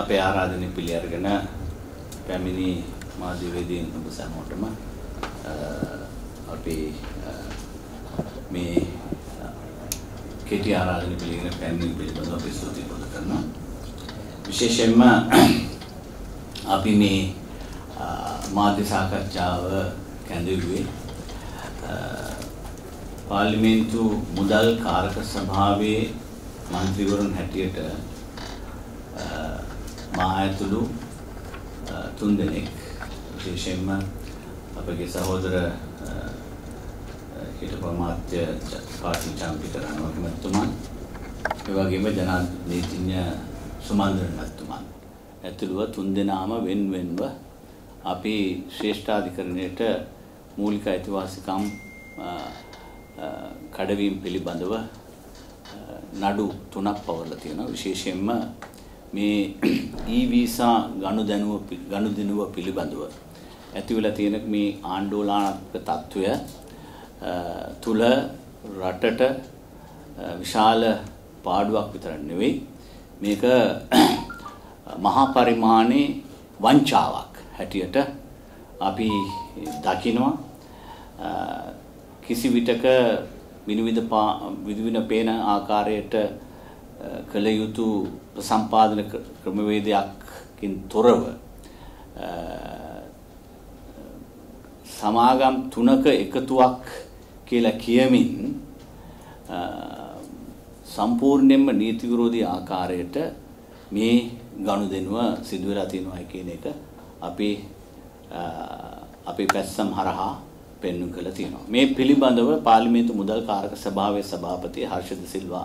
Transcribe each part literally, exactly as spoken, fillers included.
අපේ ආරාධනෙ පිළි අරගෙන පැමිණි මාධ්‍යවේදීන් ඔබ සැමෝටම අපි මේ කෙටි ආරාධනෙ පිළිගෙන පැමිණි පිළිබඳව අපි ස්තුති පළ කරනවා විශේෂයෙන්ම අපි මේ මාධ්‍ය සාකච්ඡාව කැඳවුවේ පාර්ලිමේන්තු මුදල් කාරක සභාවේ මන්ත්‍රීවරුන් හැටියට मायतुलु तुंदने विशेष में आपके सहोदर हितपरमात्य पार्टी चांपिटर अनुवाद में तुम्हान विवागे में जनादेशिन्या सुमांदर में तुम्हान ऐतुलुवा तुंदना आमा विन विन वा आपी श्रेष्ठ अधिकरणे टे मूल का ऐतिहासिकाम खड़वी पिली बंदवा नाडु तुनाप पावलती है ना विशेष में में ई वीसा गानु देनुवा गानु देनुवा पीली बंदवा ऐतिहासिक तीनक में आंदोलन का तात्त्व है तुला राटटा विशाल पार्वक वितरण निवे में का महापरिमाणे वंचावक हटियटा आपी दाखिनवा किसी विटक विनुविद पा विनुविना पेना आकारे टा कलयुतु संपादन क्रमवेदयक किन तोरव समागम तुनक एकत्वक के लक्ष्यमिन संपूर्णेम नीति विरोधी आकारे टे में गानुदेनुवा सिद्धुरातीनुवा के नेका अपे अपे पैसम हरहा पेन्नु कलतीनो में फिली बांधवा पार्लिमेंट मुदल कारक सभावे सभापति हर्षद सिल्वा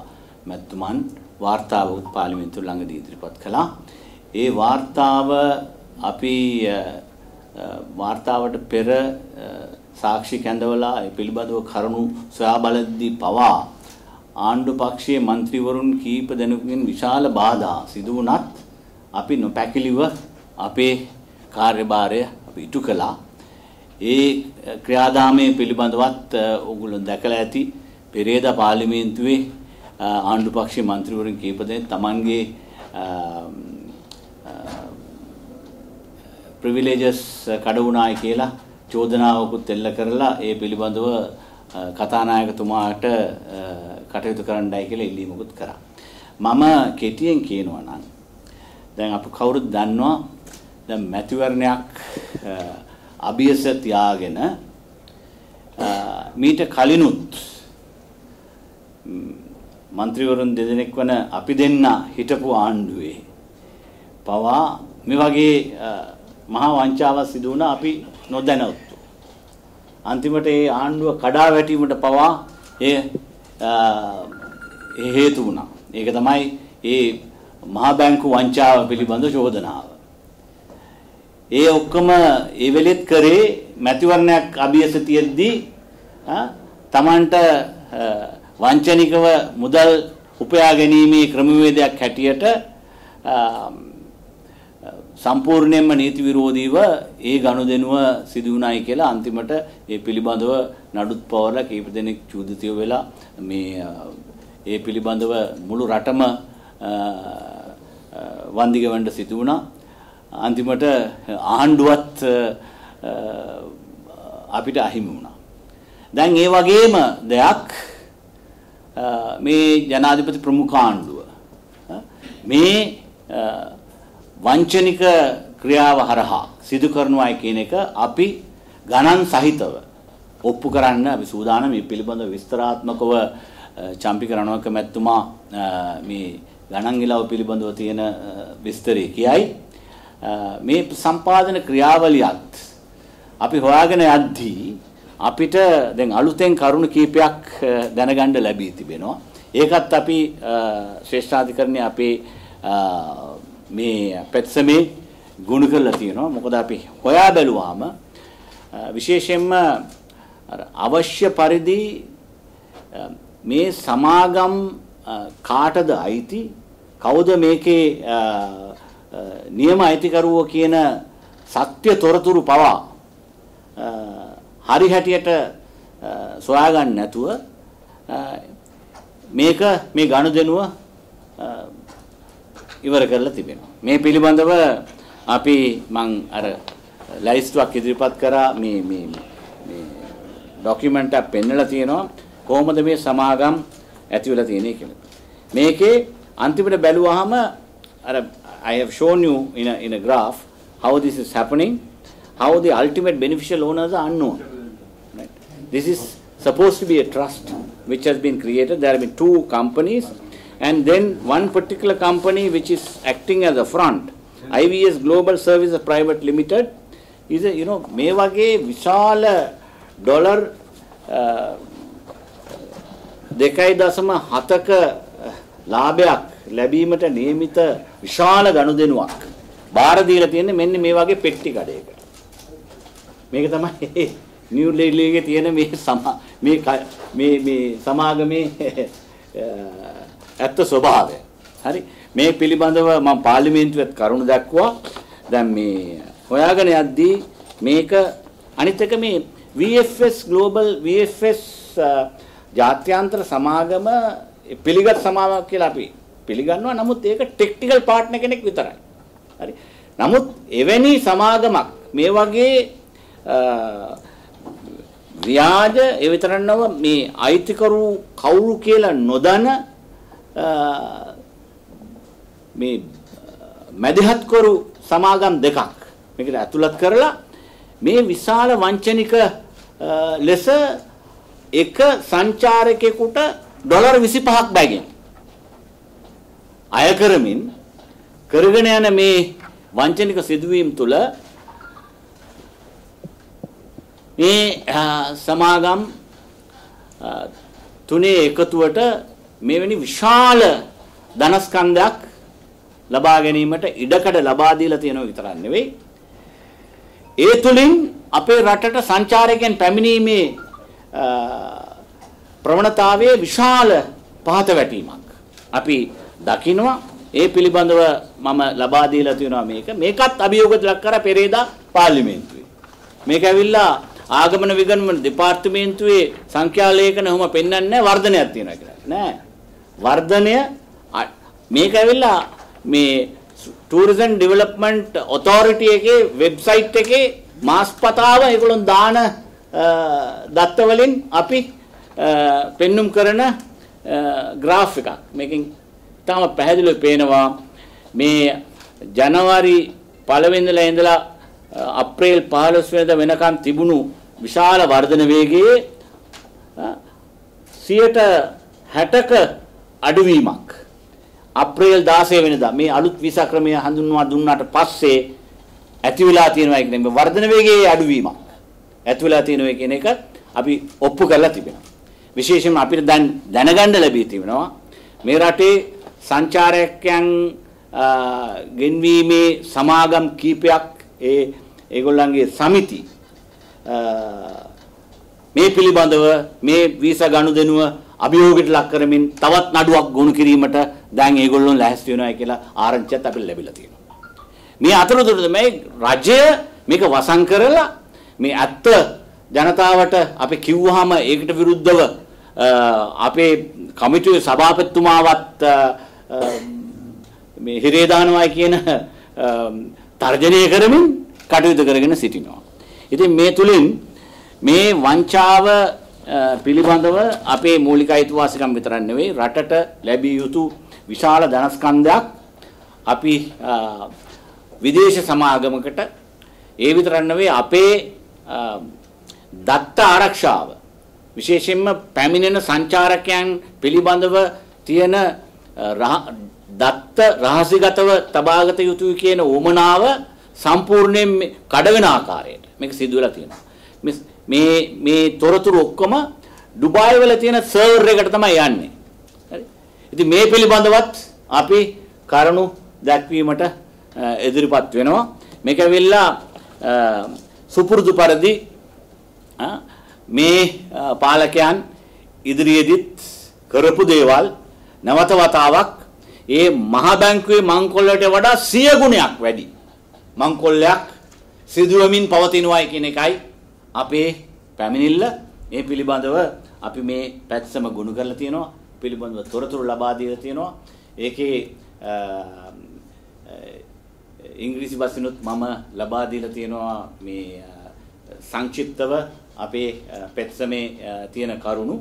मैत्तुमान वार्ताव पार्लिमेंट लंग दीद्रिपत खला ये वार्ताव अपि वार्तावट पेर साक्षी केंद्रवला पिलबदो खरनु स्वयाबलद्दी पवा आंडुपक्षीय मंत्रीवरुण कीप देनुकिन विशाल बाधा सिद्धुनाथ अपि नोपैकिलिव अपे कार्यभारे अपि इटुकला ये क्रियादामे पिलबदवत ओगुलन दकलायति पेरेदा पार्लिमेंटुवे आंडुपक्षी मंत्रीवरुण के पदे तमांगे प्रिविलेजेस कड़वुनाय केला चोदनावकु तेल्ल करला ए पिलिबंधव कथानायक तुमाट कटयुतु करण्डय केला इल्लीमकुत करा मम केटियेन කියනවා නම් දැන් අප කවුරුත් දන්නවා දැන් මැතිවරණයක් අභියස තියාගෙන මීට කලිනුත් मंत्रीवरुण देशनेक वन अपिदेन्ना हिटपु आंडुए पावा मिवागे महावांचावा सिद्धुना अपि नोदना उत्तो अंतिमटे आंडुआ कड़ावेटी मट पावा ये हेतु ना ये कदमाई ये महाबैंकु वांचावा पिली बंदो चोदना ये ओक्कमा ये वेलेत करे मैत्युवरने अभियस्तियद्दी तमांटा वांछनीकव मुदल उपयागनीमी क्रमवेदयक හැටියට සම්පූර්ණයෙන්ම නීති විරෝධීව ඒ ගනුදෙනුව සිදු වුණායි කියලා අන්තිමට ඒ පිළිබඳව නඩුත් පවරලා කීප දෙනෙක් චූදිතිය වෙලා මේ ඒ පිළිබඳව මුළු රටම වන්දිගවන්න සිදු වුණා අන්තිමට ආණ්ඩුවත් අපිට අහිමි වුණා දැන් ඒ වගේම දෙයක් මේ ජනාධිපති ප්‍රමුඛ ආණ්ඩුව මේ වංචනික ක්‍රියාව හරහා සිදු කරනවායි කියන එක අපි ගණන් සහිතව ඔප්පු කරන්න අපි සූදානම් මේ පිළිබඳව විස්තරාත්මකව චම්පිකරණවක මැතිතුමා මේ ගණන් ඉලව පිළිබඳව තියෙන විස්තරය කියයි මේ සම්පාදන ක්‍රියාවලියත් අපි හොයාගෙන යද්දී අපිට දැන් අලුතෙන් කරුණු කීපයක් දැනගන්න ලැබී තිබෙනවා. ඒකත් අපි ශ්‍රේෂ්ඨාධිකරණයේ අපේ මේ පෙත්සමේ ගුණ කරලා තියෙනවා. මොකද අපි හොයා බැලුවාම විශේෂයෙන්ම අවශ්‍ය පරිදි මේ සමාගම් කාටද අයිති? කවුද මේකේ නියම අයිතිකරුවෝ කියන සත්‍ය තොරතුරු පවා හරි හැටියට සොයා ගන්න නැතුව මේක මේ ගනුදෙනුව ඉවර කරලා තිබෙනවා. මේ පිළිබඳව අපි මං අර ලයිස්ට්ුවක් ඉදිරිපත් කරා මේ මේ මේ ડોකියුමන්ට් එක පෙන්නලා තියෙනවා කොහොමද මේ සමාගම් ඇති වෙලා තියෙන්නේ කියලා. මේකේ අන්තිමට බැලුවාම අර I have shown you in a in a graph how this is happening, how the ultimate beneficial owners are unknown. Right? This is supposed to be a trust which has been created. There have been two companies, and then one particular company which is acting as a front, I V S Global Services Private Limited, is a you know mevage vishala dollar dekai dasama hataka labhayak labimata niyamita vishala ganudenuwak. Bara dila tiyenne menne me wage petti kadeyaka. මේක තමයි New league එකේ තියෙන මේ මේ මේ මේ සමාගමේ ඇත්ත ස්වභාවය. හරි මේ පිළිබඳව මම පාර්ලිමේන්තුවත් කරුණු දක්වා දැන් මේ හොයාගෙන යද්දී මේක අනිත් එක මේ V F S Global V F S ජාත්‍යන්තර සමාගම පිළිගත් සමාගමක් කියලා අපි පිළිගන්නවා. නමුත් ඒක ටෙක්නිකල් පාර්ට්නර් කෙනෙක් විතරයි. හරි නමුත් එවැනි සමාගමක් මේ වගේ ව්‍යාජ ඒ විතර නව මේ අයිතිකරු කවුරු කියලා නොදැන මේ මැදිහත්කරු සමාගම් දෙකක් මේකට ඇතුළත් කරලා මේ විශාල වංචනික ලෙස එක සංචාරකයෙකුට ඩොලර් විසිපහක් බැගින් අය කරමින් කරගෙන යන මේ වංචනික සිදුවීම් තුළ මේ සමාගම් තුනේ එකතුවට මෙවැනි විශාල ධනස්කන්ධයක් ලබා ගැනීමට ඉඩකඩ ලබා දීලා තියෙනවා විතරක් නෙවෙයි ඒ තුලින් අපේ රටට සංචාරකයන් පැමිණීමේ ප්‍රවණතාවයේ විශාල පහත වැටීමක් අපි දකිනවා ඒ පිළිබඳව මම ලබා දීලා තියෙනවා මේක මේකත් අභියෝගයක් ලක් කරා පෙරේදා පාර්ලිමේන්තුවේ මේක ඇවිල්ලා ආගමන විගමන දෙපාර්තමේන්තුවේ සංඛ්‍යාලේඛන හොම පෙන්වන්නේ නැහැ වර්ධනයක් තියෙනවා කියලා නෑ වර්ධනය මේක ඇවිල්ලා මේ tourism development authority එකේ වෙබ්සයිට් එකේ මාස්පතාව ඒගොල්ලන් දාන දත්ත වලින් අපි පෙන්눔 කරන graph එකක් මේකෙන් තාම පැහැදිලිව පේනවා මේ ජනවාරි පළවෙනිදා ඉඳලා අප්‍රේල් පහළොස් වෙනිදා වෙනකන් තිබුණු විශාල වර්ධන වේගයේ සියයට හැටක අඩුවීමක් අප්‍රේල් දාසය වෙනිදා මේ අලුත් වීසා ක්‍රමය හඳුන්වා දුන්නාට පස්සේ ඇති වෙලා තියෙනවා කියන්නේ වර්ධන වේගයේ අඩුවීමක් ඇති වෙලා තියෙනවා කියන එක අපි ඔප්පු කරලා තිබෙනවා. විශේෂයෙන්ම අපිට දැන් දැනගන්න ලැබී තිබෙනවා මේ රටේ සංචාරකයන් ගෙන්වීමේ සමාගම් කීපයක් ඒ ඒගොල්ලන්ගේ සමිති මේ පිළිබඳව මේ වීසා ගනුදෙනුව අභියෝගයට ලක් කරමින් තවත් නඩුවක් ගොනු කිරීමට දැන් ඒගොල්ලෝ ලැහැස්ති වෙනවා කියලා ආරංචියත් අපිට ලැබිලා තියෙනවා. මේ අතරතුරද මේ රජය මේක වසන් කරලා මේ ඇත්ත ජනතාවට අපි කිව්වහම ඒකට විරුද්ධව අපේ කමිටුවේ සභාපතිතුමාවත් මේ හිරේ දානවා කියන තර්ජනය කරමින් කටයුතු කරගෙන සිටිනවා. ඉතින් මේ තුලින් මේ වංචාව පිළිබඳව අපේ මූලික අයිතිවාසිකම් විතරක් නෙවෙයි රටට ලැබිය යුතු විශාල ධනස්කන්ධයක් අපි විදේශ සමාගමකට ඒ විතරක් නෙවෙයි අපේ දත්ත ආරක්ෂාව විශේෂයෙන්ම පැමිණෙන සංචාරකයන් පිළිබඳව තියෙන දත්ත රහසිගතව තබාගත යුතුය කියන උමනාව සම්පූර්ණයෙන් කඩවෙන ආකාරයට මේක සිදු වෙලා තියෙනවා. මේ මේ තොරතුරු ඔක්කොම ඩුබායි වල තියෙන සර්වර් එකට තමයි යන්නේ. හරි. ඉතින් මේ පිළිබඳවත් අපි කරුණු දැක්වීමට ඉදිරිපත් වෙනවා. මේක වෙලා සුපුරුදු පරිදි මේ පාලකයන් ඉදිරියේදීත් කරපු දේවල් නැවත වතාවක් ඒ මහා බැංකුවේ මංකොල්ලට වඩා සිය ගුණයක් වැඩි මංකොල්ලයක් සිදුවමින් පවතිනවායි කියන එකයි අපේ පැමිණිල්ල. මේ පිළිබඳව අපි මේ පැත්සම ගොනු කරලා තියෙනවා. පිළිබඳව තොරතුරු ලබා දීලා තියෙනවා. ඒකේ ඉංග්‍රීසි බසිනුත් මම ලබා දීලා තියෙනවා මේ සංක්ෂිප්තව අපේ පෙත්සමේ තියෙන කරුණු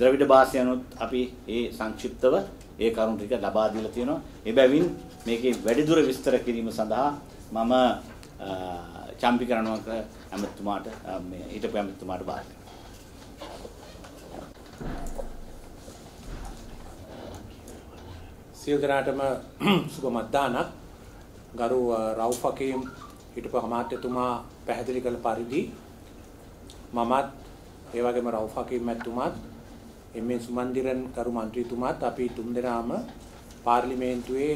ද්‍රවිඩ භාෂාවනොත් අපි මේ සංක්ෂිප්තව ඒ කරුණු ටික ලබා දීලා තියෙනවා. එබැවින් මේකේ වැඩිදුර විස්තර කිරීම සඳහා මම චම්පිකරණවක අමතුමාට මේ හිටපු අමතුමාට බාර දෙනවා. සියලුනාටම සුබ මධ්‍යානක්. ගරු රවුෆකීම් හිටපු අමාත්‍යතුමා පැහැදිලි කළ පරිදි මමත් ඒ වගේම රවුෆකීම් මැතිතුමාත් එම්.එන්. සුමන්දිරන් ගරු මන්ත්‍රීතුමාත් අපි තුන්දෙනාම පාර්ලිමේන්තුවේ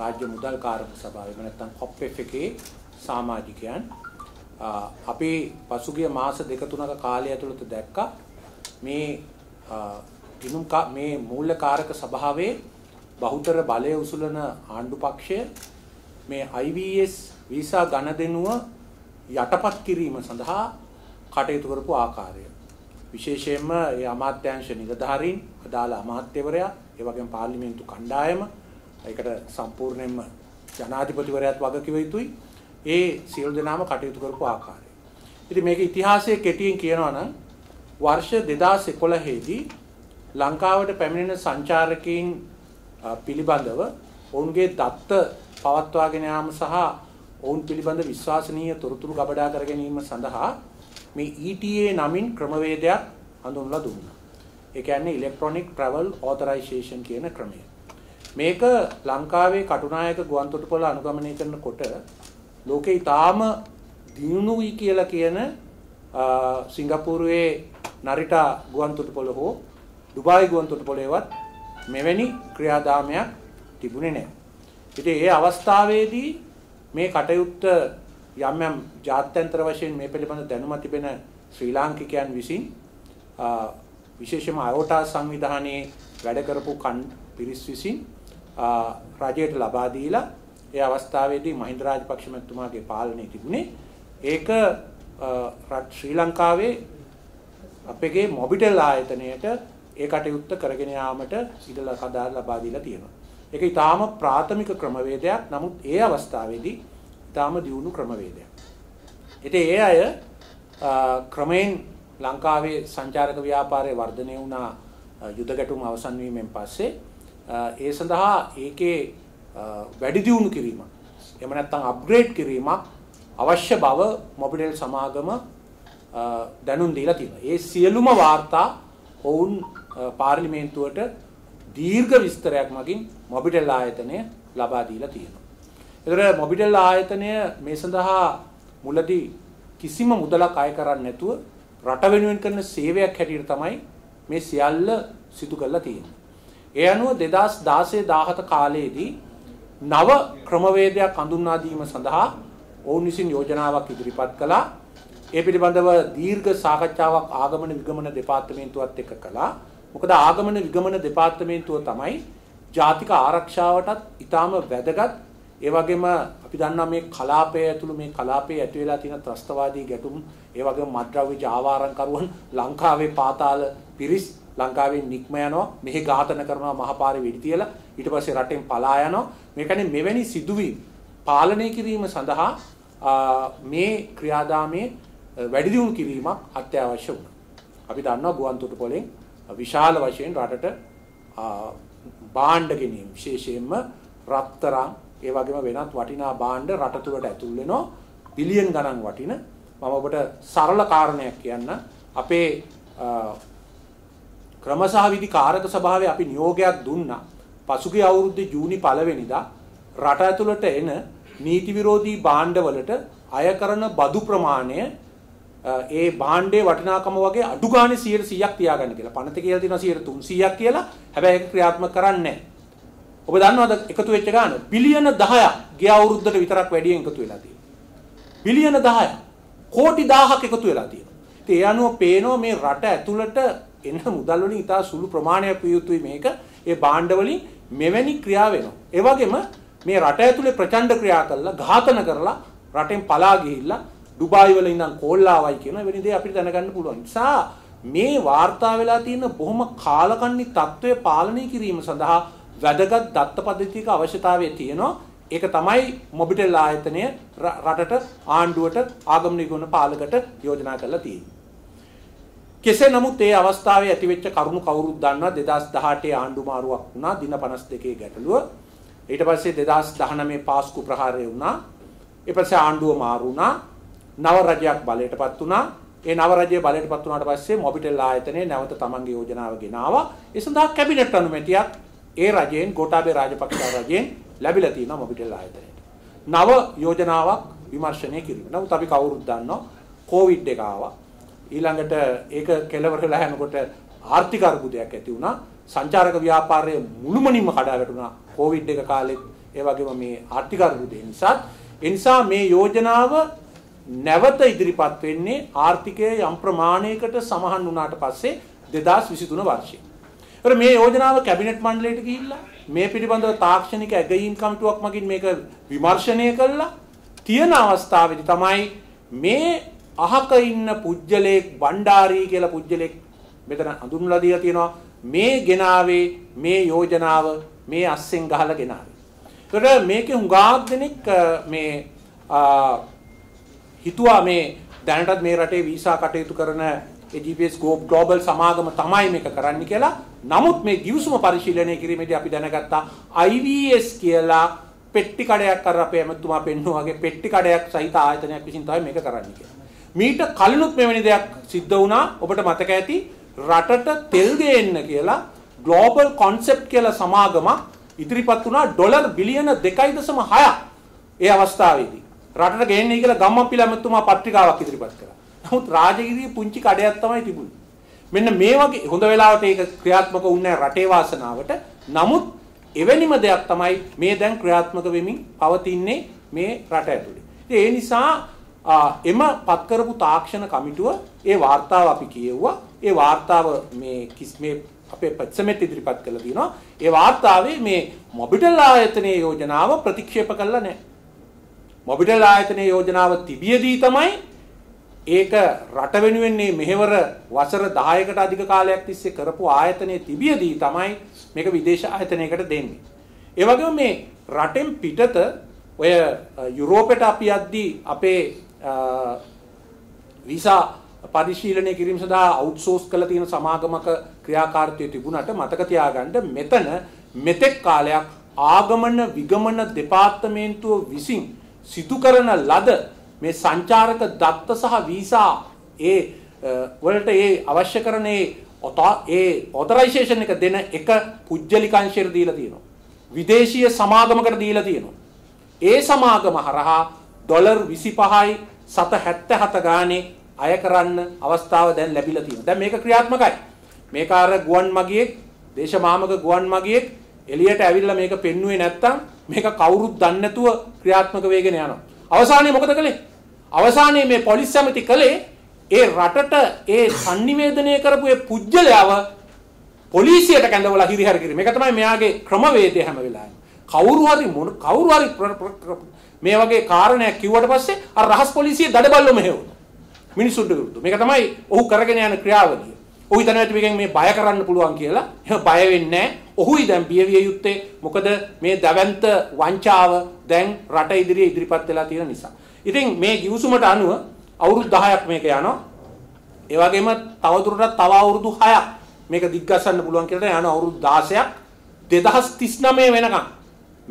රාජ්‍ය මුදල් කාර්ක සභාවේ නැත්නම් කොප්එෆ් එකේ සමාජිකයන් අපි පසුගිය මාස දෙක තුනක කාලය ඇතුළත දැක්කා මේ ගිනුම් මේ මූල්‍ය කාර්ක සභාවේ බහුතර බලය උසුලන ආණ්ඩු පක්ෂය මේ I V S වීසා ගණදෙනුව යටපත් කිරීම සඳහා කටයුතු කරපු ආකාරය විශේෂයෙන්ම ඒ අමාත්‍යාංශ නිලධාරීන් අදාළ අමාත්‍යවරයා ඒ වගේම පාර්ලිමේන්තු කණ්ඩායම ඒකට සම්පූර්ණයෙන්ම ජනාධිපතිවරයාත් වගකිව යුතුයි ඒ සියලු දෙනාම කටයුතු කරපු ආකාරය. ඉතින් මේක ඉතිහාසයේ කෙටියෙන් කියනවා නම් වර්ෂ දෙදාස් එකොළහ දී ලංකාවට පැමිණෙන සංචාරකයන් පිළිබඳව ඔවුන්ගේ දත්ත පවත්වාගෙන යාම සහ ඔවුන් පිළිබඳ විශ්වාසනීය තොරතුරු ගබඩා කර ගැනීම සඳහා මේ E T A නමින් ක්‍රමවේදයක් හඳුන්වලා දුන්නා. ඒ කියන්නේ Electronic Travel Authorization කියන ක්‍රමය. මේක ලංකාවේ කටුනායක ගුවන්තොටුපළ අනුගමනය කරනකොට ලෝකේ ඉතාම දියුණුයි කියලා කියන සිංගප්පූරුවේ නරිටා ගුවන්තොටුපළ හෝ ඩුබායි ගුවන්තොටුපළේවත් මෙවැනි ක්‍රියාදාමයක් තිබුණේ නැහැ. ඉතින් ඒ අවස්ථාවේදී මේ කටයුත්ත යම් යම් ජාත්‍යන්තර වශයෙන් මේ පිළිබඳ දැනුම තිබෙන ශ්‍රී ලාංකිකයන් විසින් විශේෂයෙන්ම අයෝටා සංවිධානයේ වැඩ කරපු පිරිස් විසින් රජයට ලබා දීලා ඒ අවස්ථාවේදී මහින්ද රාජපක්ෂ මැතිතුමාගේ පාලනයේ තිබුණේ ඒක ශ්‍රී ලංකාවේ අපගේ මොබිටෙල් ආයතනයට ඒ කටයුත්ත කරගෙන යාමට ඉදලා කඩාර ලබා දීලා තියෙනවා. ඒක ඊටාම ප්‍රාථමික ක්‍රමවේදයක්. නමුත් ඒ අවස්ථාවේදී ඊටාම දියුණු ක්‍රමවේදයක්. ඉතින් ඒ අය ක්‍රමෙන් ලංකාවේ සංචාරක ව්‍යාපාරයේ වර්ධනය වුණා යුද ගැටුම් අවසන් වීමෙන් පස්සේ ඒ සඳහා ඒකේ වැඩි දියුණු කිරීමක් එහෙම නැත්නම් අප්ග්‍රේඩ් කිරීමක් අවශ්‍ය බව මොබිටෙල් සමාගම දැනුම් දීලා තියෙනවා. ඒ සියලුම වාර්තා ඔවුන් පාර්ලිමේන්තුවට දීර්ඝ විස්තරයක් මගින් මොබිටෙල් ආයතනය ලබා දීලා තියෙනවා. ඒතර මොබිටෙල් ආයතනය මේ සඳහා මුලදී කිසිම මුදලක් අය කරන්නේ නැතුව රට වෙනුවෙන් කරන සේවයක් හැටියට තමයි මේ සියල්ල සිදු කරලා තියෙන්නේ. ඒ අනුව දෙදාස් දාසය දාහත කාලයේදී නව ක්‍රමවේදයක් හඳුන්වා දීම සඳහා ඔවුන් විසින් යෝජනාවක් ඉදිරිපත් කළා. ඒ පිළිබඳව දීර්ඝ සාකච්ඡාවක් ආගමන විගමන දෙපාර්තමේන්තුවත් එක්ක කළා. මොකද ආගමන විගමන දෙපාර්තමේන්තුව තමයි ජාතික ආරක්ෂාවටත් ඊටාම වැදගත්. ඒ වගේම අපි දන්නවා මේ කලාපය ඇතුළු මේ කලාපයේ ඇති වෙලා තියෙන ත්‍රස්තවාදී ගැටුම්, ඒ වගේම මත්ද්‍රව්‍ය ජාවාරම්කරුවන් ලංකාවේ පාතාල පිරිස් ලංකාවෙන් නික්ම යනවා, මෙහි ඝාතන කරනවා, මහපාරේ වෙඩි තියලා ඊට පස්සේ රටෙන් පලා යනවා. මේ කියන්නේ මෙවැනි සිදුවීම් පාලනය කිරීම සඳහා මේ ක්‍රියාදාමයේ වැඩි දියුණු කිරීමක් අත්‍යවශ්‍ය වුණා. අපි දන්නවා ගුවන්තොටුපළෙන් විශාල වශයෙන් රටට බාණ්ඩ ගැනීම විශේෂයෙන්ම රත්තරන් ඒ වගේම වෙනත් වටිනා බාණ්ඩ රට තුළට ඇතුල් වෙනවා බිලියන් ගණන් වටින. මම ඔබට සරල කාරණයක් කියන්න. අපේ ක්‍රමසහ විධි කාර්ක සභාවේ අපි නියෝගයක් දුන්නා. පසුගිය අවුරුද්දේ ජූනි පළමුවෙනිදා රට ඇතුළට එන නීති විරෝධී බාණ්ඩ වලට අය කරන බදු ප්‍රමාණය ඒ බාණ්ඩේ වටිනාකම වගේ අඩු ගානේ සියයට සීයක් තියාගන්න කියලා. පනත කියලා තියෙනවා සියයට තුන්සීයක් කියලා. හැබැයි ඒක ක්‍රියාත්මක කරන්නේ නැහැ. ඔබ දන්නවද එකතු වෙච්ච ගාන බිලියන දහයක් ගිය අවුරුද්දට විතරක් වැඩියෙන් එකතු වෙලා තියෙනවා. බිලියන දහයක් කෝටි දහයක් එකතු වෙලා තියෙනවා. ඉතින් ඒ අනුව පේනවා මේ රට ඇතුළට එන මුදල් වලින් ඉතා සුළු ප්‍රමාණයක් විය යුතුයි මේක. ඒ බාණ්ඩ වලින් මෙවැනි ක්‍රියා වෙනවා. ඒ වගේම මේ රට ඇතුලේ ප්‍රචණ්ඩ ක්‍රියා කරලා ඝාතන කරලා රටෙන් පලා ගිහිල්ලා ඩුබායි වල ඉඳන් කෝල්ලාවයි කියන වෙන දේ අපිට දැනගන්න පුළුවන්. නිසා මේ වාර්තා වෙලා තියෙන බොහොම කාලකන්ණි තත්ත්වය පාලනය කිරීම සඳහා වැදගත් දත්ත පද්ධතියක අවශ්‍යතාවය තියෙනවා. ඒක තමයි මොබිටෙල් ආයතනය රටට ආණ්ඩුවට ආගමනික වන පාලකට යෝජනා කරලා තියෙන්නේ. කෙසේ නමුත් මේ අවස්ථාවේ ඇතිවෙච්ච කරුණු කවුරුත් දන්නවා දෙදාස් දහඅට ආණ්ඩු මාරුවක් වුණා දින පනස් දෙකේ ගැටලුව. ඊට පස්සේ දෙදාස් දහනවයේ පාස්කු ප්‍රහාරය වුණා. ඊට පස්සේ ආණ්ඩුව මාරු වුණා. නව රජයක් බලයටපත් වුණා. ඒ නව රජයේ බලයටපත් වුණාට පස්සේ මොබිටෙල් ආයතනය නැවත තමන්ගේ යෝජනාව ගෙනාවා. ඒ සඳහා කැබිනට් අනුමැතියක් ඒ රජයෙන් ගෝඨාභය රාජපක්ෂ රජයෙන් ලැබිලා තියෙනවා මොබිටෙල් ආයතනයට. නව යෝජනාවක් විමර්ශනය කිරීම. නමුත් අපි කවුරුත් දන්නවා කොවිඩ් එක ආවා. ඊළඟට ඒක කෙලවර වෙලා යනකොට ආර්ථික අර්බුදයක් ඇති වුණා. සංචාරක ව්‍යාපාරයේ මුළුමනින්ම කඩා වැටුණා. කොවිඩ් එක කාලෙත් ඒ වගේම මේ ආර්ථික අර්බුදය නිසා. ඒ නිසා මේ යෝජනාව නැවත ඉදිරිපත් වෙන්නේ ආර්ථිකයේ යම් ප්‍රමාණයකට සමහන් වුණාට පස්සේ දෙදාස් විසි තුන වර්ෂයේ. ඒතර මේ යෝජනාව කැබිනට් මණ්ඩලයට ගිහිල්ලා මේ පිළිබඳව තාක්ෂණික ඇගයීම් කමිටුවක් මගින් මේක විමර්ශනය කළා. තියෙන අවස්ථාවේදී තමයි මේ අහක ඉන්න පුජ්‍යලේක් බණ්ඩාරී කියලා පුජ්‍යලේක් මෙතන හඳුන්වලා දීලා තියෙනවා. මේ ගෙනාවේ මේ යෝජනාව මේ අස්සෙන් ගහලා ගෙනාවේ. ඒතර මේකේ හුඟාක් දෙනෙක් මේ හිතුවා මේ දැනටත් මේ රටේ වීසා කටයුතු කරන ජී පී එස් Global සමාගම තමයි මේක කරන්න කියලා. නමුත් මේ ගිවිසුම පරිශීලනය කිරීමේදී අපි දැනගත්තා I V S කියලා පෙට්ටි කඩයක් අර අපේ එමෙතුමා පෙන්නුවා වගේ පෙට්ටි කඩයක් සහිත ආයතනයක් විසින් තමයි මේක කරන්න කියලා. මීට කලිනුත් මෙවැනි දෙයක් සිද්ධ වුණා. ඔබට මතක ඇති රටට තෙල් ගේන්න කියලා Global Concept කියලා සමාගමක් ඉදිරිපත් වුණා ඩොලර් බිලියන දෙකයි දශම හයක්. ඒ අවස්ථාවේදී රටට ගේන්නයි කියලා ගම්මන්පිල එමෙතුමා පත්‍රිකාවක් ඉදිරිපත් කළා. නමුත් රාජගිරියේ පුංචි කඩයක් තමයි තිබුණේ. මෙන්න මේ වගේ හොඳ වෙලාවට ඒක ක්‍රියාත්මක වුණේ රටේ වාසනාවට. නමුත් එවැනිම දෙයක් තමයි මේ දැන් ක්‍රියාත්මක වෙමින් පවතින්නේ මේ රට ඇතුලේ. ඉතින් ඒ නිසා එම පත් කරපු තාක්ෂණ කමිටුව ඒ වார்த்தාව අපි කියෙව්වා. ඒ වார்த்தාව මේ කිස්මේ අපේ පැත්සමෙත් ඉදිරිපත් කළා දිනවා. ඒ වார்த்தාවේ මේ මොබිටෙල් ආයතනයේ යෝජනාව ප්‍රතික්ෂේප කළා නැහැ. මොබිටෙල් ආයතනයේ යෝජනාව තිබියදී තමයි ඒක රට වෙනුවෙන් මේ මෙහෙවර වසර දහයකට අධික කාලයක් තිස්සේ කරපු ආයතනයේ තිබියදී තමයි මේක විදේශ ආයතනයකට දෙන්නේ. ඒ වගේම මේ රටෙන් පිටත ඔය යුරෝපයට අපි යද්දී අපේ වීසා පරිශීලනය කිරීම සඳහා අවුට්සෝස් කරලා තියෙන සමාගමක ක්‍රියාකාරීත්වය තිබුණාට මතක තියාගන්න මෙතන මෙතෙක් කාලයක් ආගමන විගමන දෙපාර්තමේන්තුව විසින් සිදු කරන ලද මේ සංචාරක දත්ත සහ වීසා ඒ වලට ඒ අවශ්‍ය කරන ඒ ඔතොරයිසේෂන් එක දෙන එක පුජ්‍යලික අංශයට දීලා තියෙනවා. විදේශීය සමාගමකට දීලා තියෙනවා. ඒ සමාගම හරහා ඩොලර් විසි පහයි සත හැත්තෑ හත ගානේ අය කරන්න අවස්ථාව දැන් ලැබිලා තියෙනවා. දැන් මේක ක්‍රියාත්මකයි. මේක අර ගුවන් මගියෙක්, දේශමාමක ගුවන් මගියෙක් එළියට ඇවිල්ලා මේක පෙන්වුවේ නැත්තම් මේක කවුරුත් දන්නේ නැතුව ක්‍රියාත්මක වෙගෙන යනවා. අවසානයේ මොකද කළේ? අවසානයේ මේ පොලිස් සමිති කළේ ඒ රටට ඒ සම්නිවේදනය කරපු ඒ පුජ්‍යලයව පොලිසියට කැඳවලා හිරිහැර කිරීම. මේක තමයි මෙයාගේ ක්‍රමවේදය හැම වෙලාවෙම. කවුරු හරි කවුරු හරි මේ වගේ කාරණයක් කිව්වට පස්සේ අර රහස් පොලිසිය දඩබල්ලෝ මෙහෙවනවා. මිනිසුන්ට විරුද්ධ. මේක තමයි ඔහු කරගෙන යන ක්‍රියාවලිය. ඔහු හිතනවා ඇති මේකෙන් මේ බය කරන්න පුළුවන් කියලා. එහෙම බය වෙන්නේ නැහැ. ඔහුයි දැන් බියවිය යුත්තේ මොකද මේ දවැන්ත වංචාව දැන් රට ඉදිරියේ ඉදිරිපත් වෙලා තියෙන නිසා. ඉතින් මේ ගිවිසුමට අනුව අවුරුදු දහයක් මේක යනවා. ඒ වගේම තවදුරටත් තව අවුරුදු හයක් මේක දිග්ගස්සන්න පුළුවන් කියලා යන අවුරුදු දාසයක් දෙදාස් තිස්නවය වෙනකම්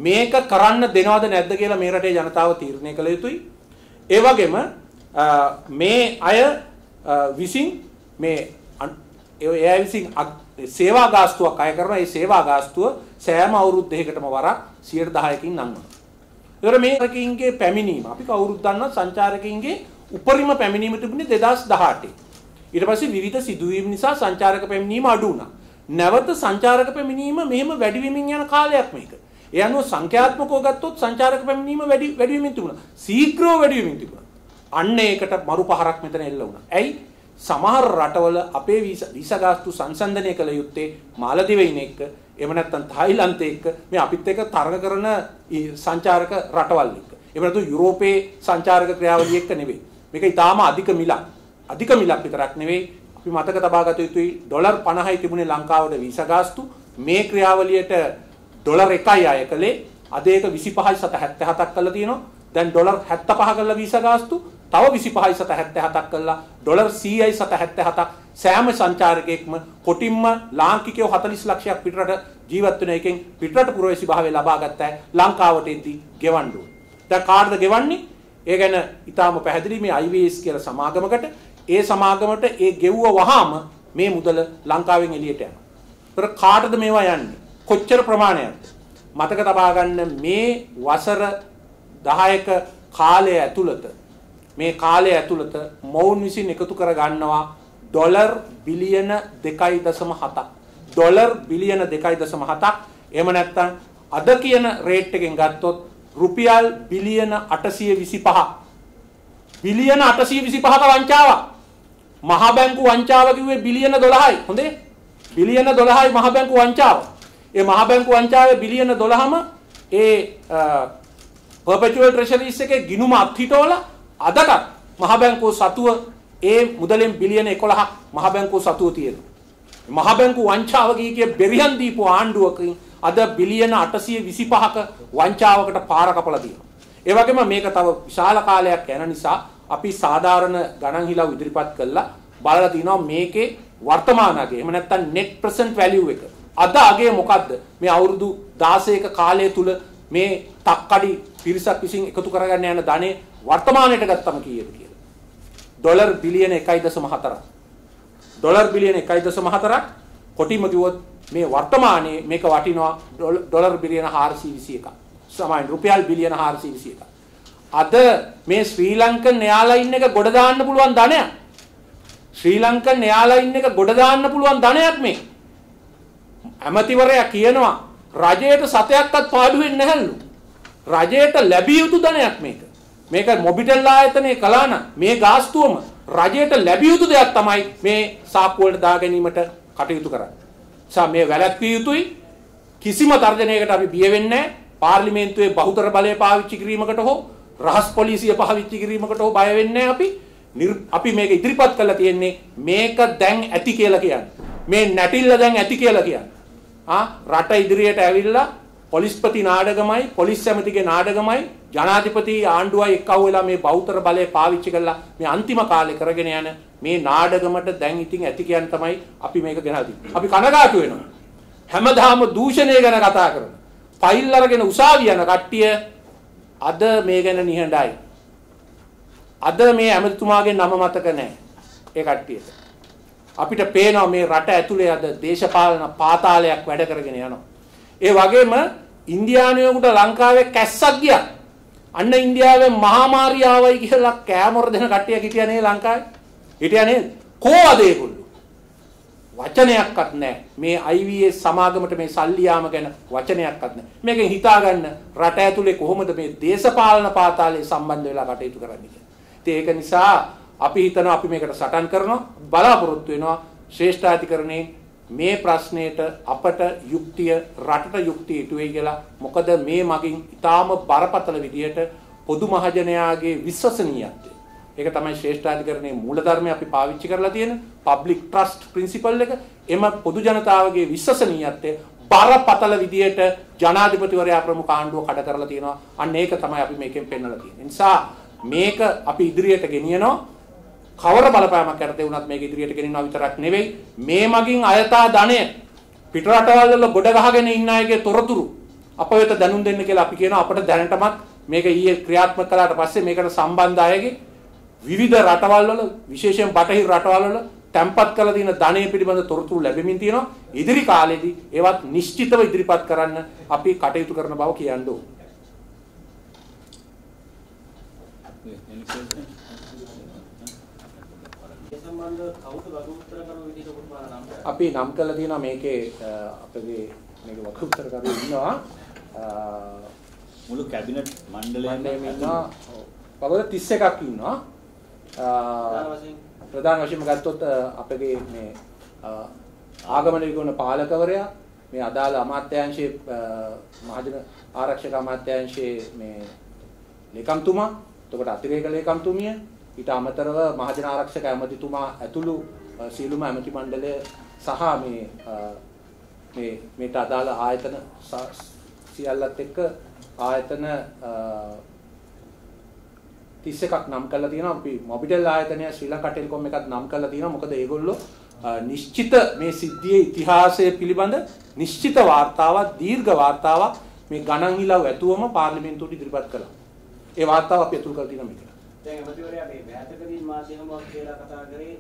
මේක කරන්න දෙනවද නැද්ද කියලා මේ රටේ ජනතාව තීරණය කළ යුතුයි. ඒ වගේම මේ අය විසින් මේ ඒ අය විසින් සේවා ගාස්තුවක් අය කරන ඒ සේවා ගාස්තුව සෑම අවුරුදු දෙකකටම වරක් සියයට දහයකින් නංවනවා. ඒතර මේ රකින්ගේ පැමිණීම අපි කවුරුත් දන්නවා සංචාරකයන්ගේ උපරිම පැමිණීම තිබුණේ දෙදාස් දහඅට. ඊට පස්සේ විවිධ සිදුවීම් නිසා සංචාරක පැමිණීම අඩු වුණා. නැවත සංචාරක පැමිණීම මෙහෙම වැඩි වෙමින් යන කාලයක් මේක. ඒ අනුව සංඛ්‍යාත්මකව ගත්තොත් සංචාරක පැමිණීම වැඩි වැඩි වෙමින් තිබුණා. ශීඝ්‍රව වැඩි වෙමින් තිබුණා. අන්න ඒකට මරුපහරක් මෙතන එල්ල වුණා. ඇයි? සමහර රටවල අපේ වීසා ගාස්තු සංසන්දනය කළ යුත්තේ මාලදිවයින් එක්ක එහෙම නැත්නම් තායිලන්තය එක්ක මේ අපිත් එක්ක තරඟ කරන සංචාරක රටවල් එක්ක. එහෙම නැත්නම් යුරෝපයේ සංචාරක ක්‍රියාවලිය එක්ක නෙවෙයි. මේක ඊටාම අධික මිලක්. අධික මිලක් විතරක් නෙවෙයි. අපි මතක තබා ගත යුතුයි ඩොලර් පනහයි තිබුණේ ලංකාවට වීසා ගාස්තු. මේ ක්‍රියාවලියට ඩොලර් එකයි අය කළේ. අද ඒක විසි පහයි සීයට හැත්තෑ හතක් කරලා තියෙනවා. දැන් ඩොලර් හැත්තෑ පහ කරලා වීසා ගාස්තු තව විසි පහයි සීයට හැත්තෑ හතක් කරලා ඩොලර් සීයයි සීයට හැත්තෑ හතක් සෑම සංචාරකයෙක්ම කොටින්ම ලාංකිකයෝ හතළිස් ලක්ෂයක් පිටරට ජීවත් වෙන එකෙන් පිටරට පුරවැසි භාවය ලබා ගත්තා ලංකාවට එද්දී ගෙවන්න ඕන. දැන් කාටද ගෙවන්නේ? ඒ ගැන ඊටාම පැහැදිලි මේ I V S කියලා සමාගමකට ඒ සමාගමට ඒ ගෙවුව වහාම මේ මුදල ලංකාවෙන් එළියට යනවා. ඒතර කාටද මේවා යන්නේ? කොච්චර ප්‍රමාණයක්ද? මතක තබා ගන්න මේ වසර දහයක කාලය ඇතුළත මේ කාලය ඇතුළත මොවුන් විසින් එකතු කර ගන්නවා ඩොලර් බිලියන දෙකයි දශම හතක්. ඩොලර් බිලියන දෙකයි දශම හතක්. එහෙම නැත්නම් අද කියන රේට් එකෙන් ගත්තොත් රුපියල් බිලියන අටසිය විසි පහ. බිලියන අටසිය විසි පහක වංචාවක්. මහ බැංකු වංචාව කිව්වේ බිලියන දොළහයි. හොඳේ? බිලියන දොළහයි මහ බැංකු වංචාව. ඒ මහ බැංකු වංචාවේ බිලියන දොළහම ඒ perpetual treasuries එකේ ගිණුම අත්හිටවලා අදටත් මහ බැංකුව සතුව ඒ මුදලෙන් බිලියන එකොළහක් මහ බැංකුව සතුව තියෙනවා. මහ බැංකුව වංචාව කීකේ බෙරිහන් දීපු ආණ්ඩුවකින් අද බිලියන අටසිය විසි පහක වංචාවකට පාර කපලා තියෙනවා. ඒ වගේම මේක තව විශාල කාලයක් යන නිසා අපි සාධාරණ ගණන් හිලව් ඉදිරිපත් කළා බලලා තිනවා මේකේ වර්තමාන අගය. එහෙම නැත්නම් net present value එක. අද අගය මොකද්ද? මේ අවුරුදු දාසයක කාලය තුල මේ තක්කඩි පිරිසක් විසින් එකතු කරගන්න යන ධනෙ වර්තමානයට ගත්තම කීයද කියලා. ඩොලර් බිලියන එකයි දශම හතරක්. ඩොලර් බිලියන එකයි දශම හතරක් කොටිම කිව්වොත් මේ වර්තමානයේ මේක වටිනවා ඩොලර් බිලියන හාරසිය විසි එකක්. සමාන රුපියල් බිලියන හාරසිය විසි එකක්. අද මේ ශ්‍රී ලංකන් එයාලයින් එක ගොඩ දාන්න පුළුවන් ධනයක්. ශ්‍රී ලංකන් එයාලයින් එක ගොඩ දාන්න පුළුවන් ධනයක් මේ. ඇමතිවරයා කියනවා රජයට සතයක්වත් පාඩු වෙන්නේ නැහැලු. රජයට ලැබිය යුතු ධනයක් මේක. මේක මොබිටෙල් ආයතනයේ කළාන මේ ගාස්තුවම රජයට ලැබිය යුතු දෙයක් තමයි මේ සාප්පු වලට දා ගැනීමට කටයුතු කරන්නේ. නිසා මේ වැළැක්විය යුතුයි. කිසිම තර්ජනයකට අපි බිය වෙන්නේ නැහැ. පාර්ලිමේන්තුවේ බහුතර බලය පාවිච්චි කිරීමකට හෝ රහස් පොලිසිය පාවිච්චි කිරීමකට හෝ බය වෙන්නේ නැහැ අපි. අපි මේක ඉදිරිපත් කරලා තියෙන්නේ මේක දැන් ඇති කියලා කියන්නේ. මේ නැටිල්ල දැන් ඇති කියලා කියන්නේ. රට ඉදිරියට ඇවිල්ලා පොලිස්පති නාඩගමයි පොලිස් සමිතිගේ නාඩගමයි ජනාධිපති ආණ්ඩුවයි එක්කව වෙලා මේ බහුතර බලය පාවිච්චි කරලා මේ අන්තිම කාලේ කරගෙන යන මේ නාඩගමට දැන් ඉතින් ඇති කියන තමයි අපි මේක ගෙනලා තින්නේ. අපි කනගාටු වෙනවා. හැමදාම දූෂණය ගැන කතා කරන. ෆයිල් අරගෙන උසාවිය යන කට්ටිය අද මේ ගැන නිහඬයි. අද මේ ඇමතිතුමාගේ නම මතක නැහැ. ඒ කට්ටියට අපිට පේනවා මේ රට ඇතුලේ අද දේශපාලන පාතාලයක් වැඩ කරගෙන යනවා. ඒ වගේම ඉන්දියානුවෙකුට ලංකාවේ කැස්සක් ගියා. අන්න ඉන්දියාවේ මහාමාරිය ආවයි කියලා කෑමොර දෙන කට්ටියක් හිටියා නේ ලංකාවේ. හිටියා නේද? කොහොමද ඒගොල්ලෝ? වචනයක්වත් නැහැ. මේ I V S සමාගමට මේ සල්ලි යාම ගැන වචනයක්වත් නැහැ. මේකෙන් හිතාගන්න රට ඇතුලේ කොහොමද මේ දේශපාලන පාතාලේ සම්බන්ධ වෙලා කටයුතු කරන්නේ කියලා. ඉතින් ඒක නිසා අපි හිතනවා අපි මේකට සටන් කරනවා බලාපොරොත්තු වෙනවා ශ්‍රේෂ්ඨාධිකරණයේ මේ ප්‍රශ්නයට අපට යුක්තිය රටට යුක්තිය ඉටුවේ කියලා. මොකද මේ මගින් ඊටාම බරපතල විදියට පොදු මහජනයාගේ විශ්වසනීයත්වය. ඒක තමයි ශ්‍රේෂ්ඨාධිකරණයේ මූලධර්මය අපි පාවිච්චි කරලා තියෙන පබ්ලික් ට්‍රස්ට් ප්‍රින්සිපල් එක. එම පොදු ජනතාවගේ විශ්වසනීයත්වය බරපතල විදියට ජනාධිපතිවරයා ප්‍රමුඛ ආණ්ඩුව කඩ කරලා තියෙනවා. අන්න ඒක තමයි අපි මේකෙන් පෙන්වලා තියෙන්නේ. නිසා මේක අපි ඉදිරියට ගෙනියනවා. කවර බලපෑමක් කරතේ වුණත් මේක ඉදිරියට ගෙනිනවා විතරක් නෙවෙයි මේ මගින් අයථා ධනය පිටරටවල් වල ගොඩ ගහගෙන ඉන්න අයගේ තොරතුරු අප වෙත දැනුම් දෙන්න කියලා අපි කියනවා. අපිට දැනටමත් මේක ඊයේ ක්‍රියාත්මක කළාට පස්සේ මේකට සම්බන්ධ අයගේ විවිධ රටවල් වල විශේෂයෙන් බටහිර රටවල් වල තැම්පත් කරලා තියෙන ධනය පිළිබඳ තොරතුරු ලැබෙමින් තියෙනවා. ඉදිරි කාලෙදී ඒවත් නිශ්චිතව ඉදිරිපත් කරන්න අපි කටයුතු කරන බව කියන්න ඕන. අපි නම් කරලා තියෙනවා මේකේ අපගේ මේක වකුත්තර කරගෙන ඉන්නවා මුළු කැබිනට් මණ්ඩලයේම ඉන්නවා බබල තිස් එකක් ඉන්නවා. ප්‍රධාන වශයෙන්ම ගත්තොත් අපගේ මේ ආගමන විගමන පාලකවරයා මේ අදාළ අමාත්‍යාංශයේ මහජන ආරක්ෂක අමාත්‍යාංශයේ මේ ලේකම්තුමා එතකොට අතිරේක ලේකම්තුමිය ඊට අමතරව මහජන ආරක්ෂක ඇමතිතුමා ඇතුළු සියලුම ඇමති මණ්ඩලය සහ මේ මේ මේට අදාළ ආයතන සියල්ලත් එක්ක ආයතන තිස් එකක් නම් කරලා තියෙනවා. අපි මොබිටෙල් ආයතනය ශ්‍රී ලංකා ටෙලිකොම් එකත් නම් කරලා තියෙනවා. මොකද ඒගොල්ලෝ නිශ්චිත මේ සිද්ධියේ ඉතිහාසය පිළිබඳ නිශ්චිත වාර්තාවක් දීර්ඝ වාර්තාවක් මේ ගණන් ඉලව් ඇතුවම පාර්ලිමේන්තුවට ඉදිරිපත් කළා. ඒ වාර්තාව අපි අතුල් කරලා තියෙනවා මේක. දැන් අමතිවරයා මේ වැදගත්කමින් මාධ්‍යමවත් කියලා කතා කරේ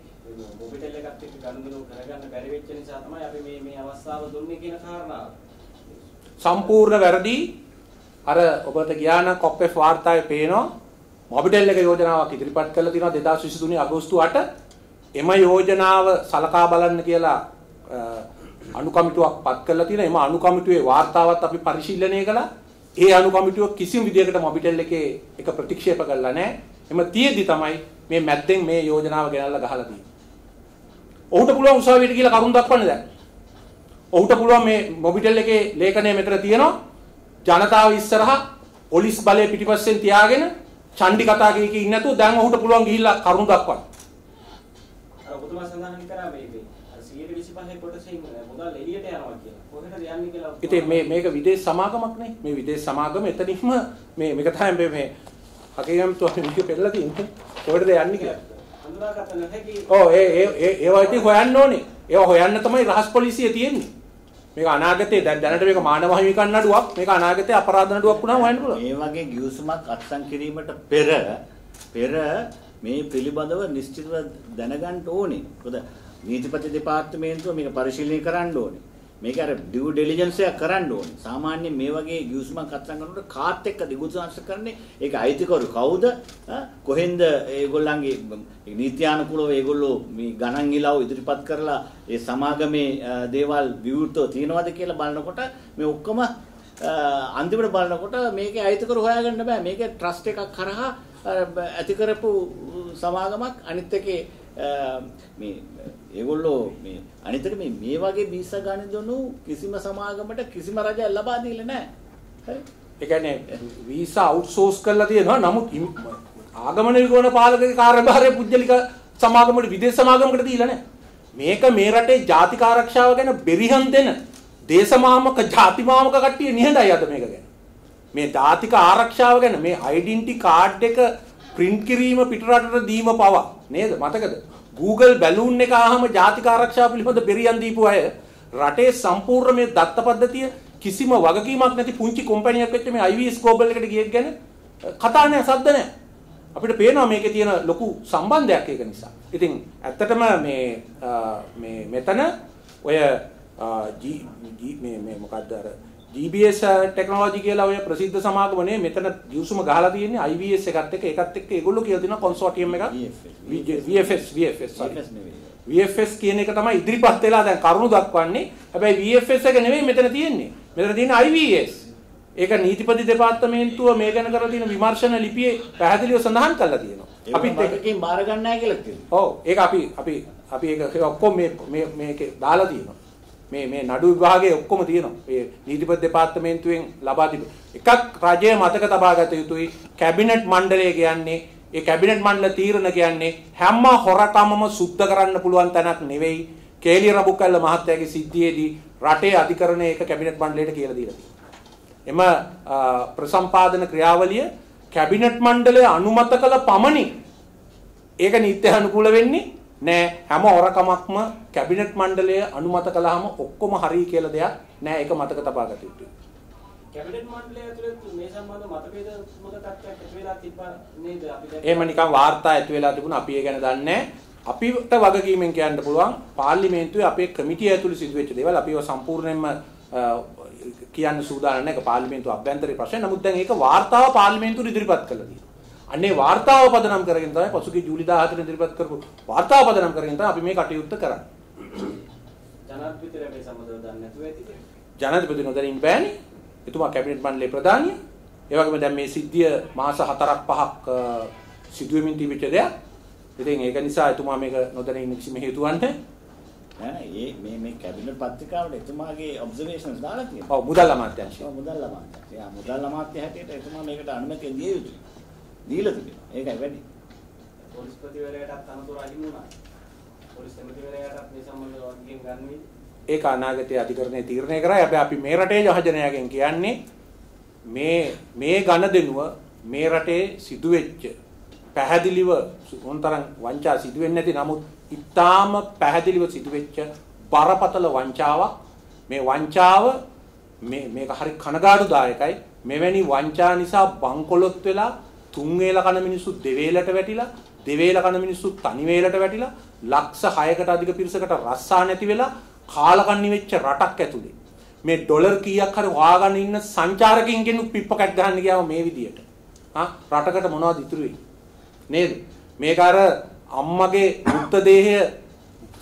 මොබිටෙල් එකත් එක්ක ගනුදෙනු කරගන්න බැරි වෙච්ච නිසා තමයි අපි මේ මේ අවස්ථාව දුන්නේ කියන කාරණාව. සම්පූර්ණ වැරදි. අර ඔබට ගියාන කොප්පේ වාර්තාවේ පේනවා මොබිටෙල් එක යෝජනාවක් ඉදිරිපත් කළා තියෙනවා දෙදාස් විසි තුනේ අගෝස්තු අටේ එම යෝජනාව සලකා බලන්න කියලා අනුකමිටුවක් පත් කරලා තියෙනවා. එම අනුකමිටුවේ වාර්තාවත් අපි පරිශීලනය කළා. ඒ අනුකමිටුව කිසිම විදියකට මොබිටෙල් එකේ එක ප්‍රතික්ෂේප කළා නැහැ. එම තියෙද්දි තමයි මේ මැද්දෙන් මේ යෝජනාව ගෙනල්ලා ගහලා තියෙන්නේ. ඔහුට පුළුවන් උසාවියට කියලා කරුණ දක්වන්න දැන්. ඔහුට පුළුවන් මේ මොබිටෙල් එකේ ලේඛනය මෙතන තියෙනවා. ජනතාව ඉස්සරහා පොලිස් බලය පිටිපස්සෙන් තියාගෙන ඡන්දි කතා කී කී ඉන්නේ නැතුව දැන් ඔහුට පුළුවන් ගිහිල්ලා කරුණ දක්වන්න. ඉතින් මේ මේක විදේශ සමාගමක් නේ. මේ විදේශ සමාගම එතනින්ම මේ මේක තමයි මේ මේ හකේම් තෝරන්නේ පෙරලා තියෙන්නේ. කොහෙටද යන්නේ කියලා. හඳුනාගත නැහැ. ඔව් ඒ ඒ ඒ ඒවා ඉතින් හොයන්න ඕනේ. ඒවා හොයන්න තමයි රහස් පොලිසිය තියෙන්නේ. මේක අනාගතේ දැන් දැනට මේක මානව හිමිකම් නඩුවක්. මේක අනාගතේ අපරාධ නඩුවක් වුණාම හොයන්න පුළුවන්. මේ වගේ ගිවිසුමක් අත්සන් කිරීමට පෙර පෙර මේ පිළිබඳව නිශ්චිතව දැනගන්න ඕනේ. මොකද නීතිපති දෙපාර්තමේන්තුව මේක පරිශීලනය කරන්න ඕනේ. මේක අර ඩියු ඩිලිජන්ස් එක කරන්න ඕනේ. සාමාන්‍යයෙන් මේ වගේ ගිවිසුමක් අත්සන් කරනකොට කාත් එක්ක දිගුසාංශ කරන්නේ ඒක අයිතිකරු කවුද? කොහෙන්ද ඒගොල්ලන්ගේ නීත්‍යානුකූලව ඒගොල්ලෝ මේ ගණන් ඉලව් ඉදිරිපත් කරලා ඒ සමාගමේ දේවල් විවෘතව තියනවාද කියලා බලනකොට මේ ඔක්කොම අන්තිමට බලනකොට මේකේ අයිතිකරු හොයාගන්න බෑ. මේකේ ට්‍රස්ට් එකක් කරහා ඇති කරපු සමාගමක් අනිත් එකේ මේ ඒගොල්ලෝ මේ අනිත් එක මේ මේ වගේ බීස ගණදෙනු කිසිම සමාගමකට කිසිම රජයක් ලබා දෙන්නේ නැහැ. හරි. ඒ කියන්නේ වීසා අවුට්සෝස් කරලා තියෙනවා. නමුත් ආගමන විගමන පාලකගේ කාර්යභාරය පුජ්‍යලික සමාගමකට විදේශ සමාගමකට දීලා නැහැ. මේක මේ රටේ ජාතික ආරක්ෂාව ගැන බෙරිහන් දෙන දේශමාමක ජාතිමාමක කට්ටිය නිහඬයි අද මේක ගැන. මේ ජාතික ආරක්ෂාව ගැන මේ ඩෙන්ටි කාඩ් එක print කිරීම පිටරටට දීම පවා නේද මතකද? Google බැලූන් එක ආවම ජාතික ආරක්ෂාව පිළිබඳ බෙරියන් දීපු අය රටේ සම්පූර්ණ මේ දත්ත පද්ධතිය කිසිම වගකීමක් නැති පුංචි කම්පැනියක් වෙච්ච මේ I V S Global එකට ගියෙක් ගැන කතා නැහැ සද්ද නැහැ. අපිට පේනවා මේකේ තියෙන ලොකු සම්බන්ධයක් ඒක නිසා. ඉතින් ඇත්තටම මේ මේ මෙතන ඔය මේ මේ මොකද්ද අර G B S ටෙක්නොලොජි කියලා ඔය ප්‍රසිද්ධ සමාගමනේ මෙතන ගිවිසුම ගහලා තියෙන්නේ I V S එකත් එක්ක ඒකත් එක්ක ඒගොල්ලෝ කියලා දෙනවා කන්සෝටියම් එකක් V F S V F S V F S කියන එක තමයි ඉදිරිපත් වෙලා දැන් කරුණු දක්වන්නේ. හැබැයි V F S එක නෙමෙයි මෙතන තියෙන්නේ. මෙතන තියෙන්නේ I V S. ඒක නීතිපති දෙපාර්තමේන්තුව මේ ගැන කරලා තියෙන විමර්ශන ලිපියේ පැහැදිලිව සඳහන් කරලා තියෙනවා. අපි දෙකකින් බාර ගන්න නැහැ කියලා කියනවා. ඔව් ඒක අපි අපි අපි ඒක ඔක්කොම මේ මේ මේකේ දාලා තියෙනවා. මේ මේ නඩු විභාගයේ ඔක්කොම තියෙනවා. මේ නීතිපති දෙපාර්තමේන්තුවෙන් ලබා තිබෙන එකක් රජය මතක තබා ගත යුතුයි. කැබිනට් මණ්ඩලය කියන්නේ ඒ කැබිනට් මණ්ඩල තීරණ කියන්නේ හැම හොරකමම සුද්ධ කරන්න පුළුවන් තැනක් නෙවෙයි. කේලිය රබුකල්ල මහත්තයාගේ සිද්ධියේදී රටේ අධිකරණය ඒක කැබිනට් මණ්ඩලයට කියලා දීලා තියෙනවා. එම ප්‍රසම්පාදන ක්‍රියාවලිය කැබිනට් මණ්ඩලය අනුමත කළ පමණින් ඒක නීත්‍යානුකූල වෙන්නේ නෑ. හැම හොරකමක්ම කැබිනට් මණ්ඩලය අනුමත කළාම ඔක්කොම හරි කියලා දෙයක් නෑ. ඒක මතක තබා ගත යුතුයි. කැබිනට් මණ්ඩලය ඇතුළේ මේ සම්බන්ධ මතභේද සුමක තත්ත්වයක් ඇති වෙලා තිබ්බා නේද? අපි දැන් එහෙම නිකන් වාර්තා ඇති වෙලා තිබුණා. අපි ඒ ගැන දන්නේ නෑ. අපිට වගකීමෙන් කියන්න පුළුවන් පාර්ලිමේන්තුවේ අපේ කමිටිය ඇතුළේ සිදුවෙච්ච දේවල් අපිව සම්පූර්ණයෙන්ම කියන්න සූදානම් නැහැ. ඒක පාර්ලිමේන්තුව අභ්‍යන්තරේ ප්‍රශ්නය. නමුත් දැන් ඒක වාර්තාව පාර්ලිමේන්තුවට ඉදිරිපත් කළා තියෙනවා. අනේ වාර්තාව පදනම් කරගෙන තමයි පසුගිය ජූලි දහහතරේ ඉදිරිපත් කරපු වාර්තාව පදනම් කරගෙන තමයි අපි මේ කටයුත්ත කරන්නේ. ජනාධිපතිතුමා මේ සම්බන්ධව දන්නේ නැතුව ඇතිද? ජනාධිපතිතුමා දැන් බෑනේ. එතුමා කැබිනට් මණ්ඩලයේ ප්‍රධානිය. ඒ වගේම දැන් මේ සිද්ධිය මාස හතරක් පහක් සිදුවෙමින් තිබිච්ච දෙයක්. ඉතින් ඒක නිසා එතුමා මේක නොදැන ඉන්න කිසිම හේතුවක් නැහැ. නෑ මේ මේ මේ කැබිනට් පත්‍රිකාවට එතුමාගේ ඔබ්සර්වේෂන්ස් දාලා තියෙනවා. ඔව් මුදල් අමාත්‍යාංශය. ඔව් මුදල් අමාත්‍යාංශය. එයා මුදල් අමාත්‍ය හැටියට එතුමා මේකට අනුමැතිය දිය යුතුයි. දීලා තිබෙනවා. ඒකයි වැඩි. පොලිස්පතිවරයාටත් අනුතර අහිමි වුණා. පොලිස්පතිවරයාටත් මේ සම්බන්ධව වගකීම් ගන්න වෙයි. ඒක අනාගතයේ අධිකරණයේ තීරණය කරයි. හැබැයි අපි මේ රටේ ජනයාගෙන් කියන්නේ මේ මේ ඝන දෙනුව මේ රටේ සිදු වෙච්ච පැහැදිලිව උන්තරන් වංචා සිදු වෙන්නේ නැති නමුත් ඉතාම පැහැදිලිව සිදු වෙච්ච බරපතල වංචාවක් මේ වංචාව මේ මේක හරි කනගාටුදායකයි මෙවැනි වංචා නිසා බංකොලොත් වෙලා තුන් වේල කන මිනිස්සු දෙවේලට වැටිලා දෙවේල කන මිනිස්සු තනි වේලට වැටිලා ලක්ෂ හයකට අධික පිරිසකට රස්සා නැති වෙලා කාලකන්ණි වෙච්ච රටක් ඇතුලේ මේ ඩොලර් කීයක් හරි හොයාගෙන ඉන්න සංචාරකකින් කෙනෙක් පිප්පකක් ගහන්න ගියාම මේ විදියට ආ රටකට මොනවද ඉතුරු වෙන්නේ නේද මේක අර අම්මගේ මුත්ත දේහය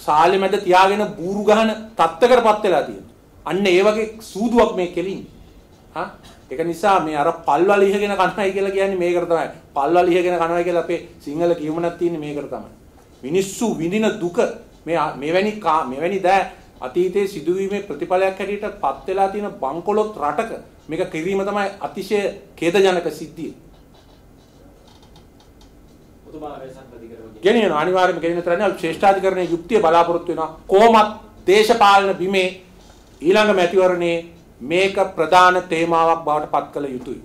සාලෙ මැද තියාගෙන බూరు ගහන තත්ත්වයකටපත් වෙලා තියෙනවා අන්න ඒ වගේ සූදුවක් මේ කෙලින්නේ ආ ඒක නිසා මේ අර පල්වල ඉහගෙන කනවයි කියලා කියන්නේ මේකට තමයි පල්වල ඉහගෙන කනවයි කියලා අපේ සිංහල කියමනක් තියෙන්නේ මේකට තමයි මිනිස්සු විඳින දුක මේ මෙවැනි මෙවැනි දා අතීතයේ සිදුවීමේ ප්‍රතිඵලයක් හැටියට පත් වෙලා තියෙන බංකොලොත් රටක මේක කිරීම තමයි අතිශය ඛේදජනක සිද්ධිය. උතුමාරේ සම්පතිකරවගේ. ගෙනියන අනිවාර්යයෙන්ම ගෙනියන තරන්නේ අලුත් ශ්‍රේෂ්ඨාධිකරණයේ යුක්තිය බලාපොරොත්තු වෙනවා. කොහොමත් දේශපාලන බිමේ ඊළඟ මැතිවරණයේ මේක ප්‍රධාන තේමාවක් බවට පත් කළ යුතුයි.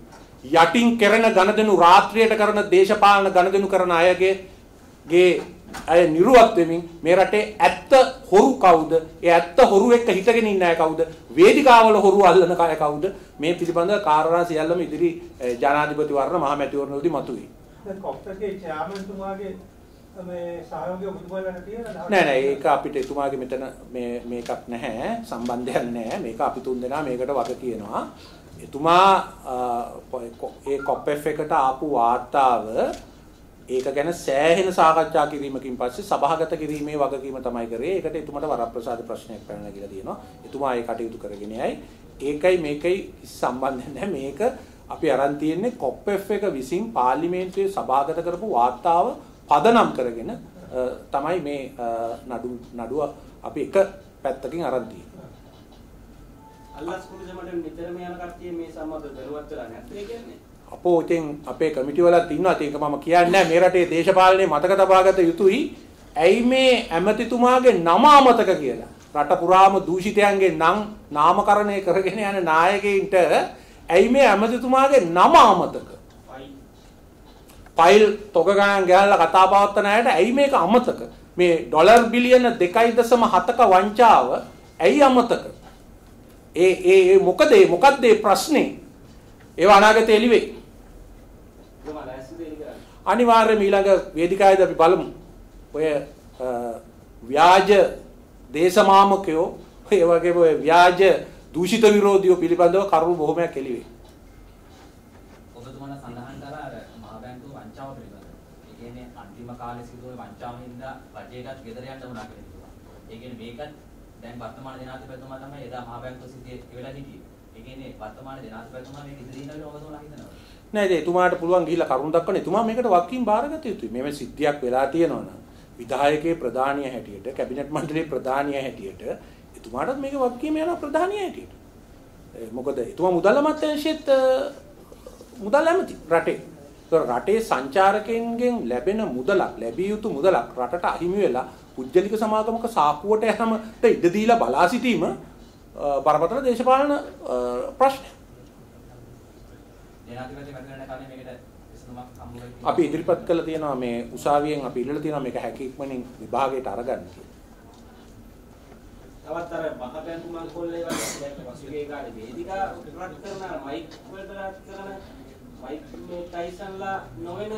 යටින් කරන ඝනදෙනු රාත්‍රියට කරන දේශපාලන ඝනදෙනු කරන අයගේ ගේ අය නිරුවත් වෙමින් මේ රටේ ඇත්ත හොරු කවුද? ඒ ඇත්ත හොරු එක්ක හිටගෙන ඉන්න අය කවුද? වේදිකාවල හොරු අල්ලන අය කවුද? මේ පිළිබඳව කාරණා සියල්ලම ඉදිරි ජනාධිපති වර්ණ මහ මැතිවරණවලදී මතුවේ. දැන් කොප්ටර්ගේ චේයර්මන්තුමාගේ මේ සහයෝගය මුදුබලන්න තියෙනවා. නෑ නෑ ඒක අපිට එතුමාගේ මෙතන මේ මේකක් නැහැ සම්බන්ධයක් නැහැ. මේක අපි තුන් දෙනා මේකට වග කියනවා. එතුමා ඒ කොප්ටර් එකට ආපු වාර්තාව ඒක ගැන සෑහෙන සාකච්ඡා කිරීමකින් පස්සේ සභාගත කිරීමේ වගකීම තමයි කරේ. ඒකට එතුමට වරප්‍රසාද ප්‍රශ්නයක් පැනලා කියලා දිනවා. එතුමා ඒ කටයුතු කරගෙන යයි. ඒකයි මේකයි සම්බන්ධයක් නැහැ. මේක අපි අරන් තියෙන්නේ කොප්එෆ් එක විසින් පාර්ලිමේන්තුවේ සභාගත කරපු වාර්තාව පදනම් කරගෙන තමයි මේ නඩු නඩුව අපි එක පැත්තකින් අරන් තියෙන්නේ. අල්ලාස් කුරුසේ මඩම් නිතරම යන කට්ටිය මේ සම්බන්ධ දරුවත් වෙලා නැත්ද කියන්නේ? අපෝ ඉතින් අපේ කමිටුව වලත් ඉන්නවා ඒක මම කියන්නේ නැහැ මේ රටේ දේශපාලනයේ මතක තබාගත යුතුයි ඇයි මේ ඇමතිතුමාගේ නම අමතක කියලා රට පුරාම දූෂිතයන්ගේ නම් නාමකරණය කරගෙන යන නායකයින්ට ඇයි මේ ඇමතිතුමාගේ නම අමතක ෆයිල් තොග ගණන් ගහලා කතා පවත්වන අයට ඇයි මේක අමතක මේ ඩොලර් බිලියන දෙකයි දශම හතක වංචාව ඇයි අමතක ඒ ඒ මොකද මොකක්ද මේ ප්‍රශ්නේ ඒව අනාගතේ එළිවේ අනිවාර්යයෙන්ම ඊළඟ වේදිකාවේදී අපි බලමු ඔය ව්‍යාජ දේශමාමකයෝ ඒ වගේම ඔය ව්‍යාජ දූෂිත විරෝධියෝ පිළිබඳව කරුණු බොහොමයක් එළිවේ. ඔබතුමා සඳහන් කරා අර මහ බැංකුව වංචාව පිළිබඳව. ඒ කියන්නේ අන්තිම කාලේ සිදුවන වංචාවෙන් ඉඳලා රජයටත් ගෙදර යන්න වුණා කියලා කිව්වා. ඒ කියන්නේ මේකත් දැන් වර්තමාන ජනාධිපතිතුමා තමයි එදා මහ බැංකුව සිද්ධිය වෙලා හිටියේ. ඒ කියන්නේ වර්තමාන ජනාධිපතිතුමා මේක ඉදිරි ඉන්න ඔබතුමා හිතනවා. නේද එතුමාට පුළුවන් ගිහිල්ලා කරුණ දක්වන්න එතුමා මේකට වකින් බාරගත යුතුයි මේ වෙන සිද්ධියක් වෙලා තියෙනවා නම් විධායකයේ ප්‍රධානිය හැටියට කැබිනට් මණ්ඩලයේ ප්‍රධානිය හැටියට එතුමාටත් මේක වකින් යනවා ප්‍රධානිය හැටියට මොකද එතුමා මුදල් අමාත්‍යාංශයේත් මුදල් ඇමති රටේ ඒක රටේ සංචාරකයන්ගෙන් ලැබෙන මුදලක් ලැබිය යුතු මුදලක් රටට අහිමි වෙලා පුද්ගලික සමාගමක සාපුවට යනමට ඉඩ දීලා බලා සිටීම බරපතල දේශපාලන ප්‍රශ්නයක් අපි ඉදිරිපත් කළ තියෙනවා මේ උසාවියෙන් අපි ඉල්ලලා තියෙනවා මේක හැකීක්මනින් විභාගයට අරගන්න කියලා. තවත් අර මහ බැංකු මල් කොල්ලේ වගේ දැන් පසුගිය කාලේ වේදිකා රට කරන මයික් වලට කරන මයික් මේ ටයිසන්ලා නොවන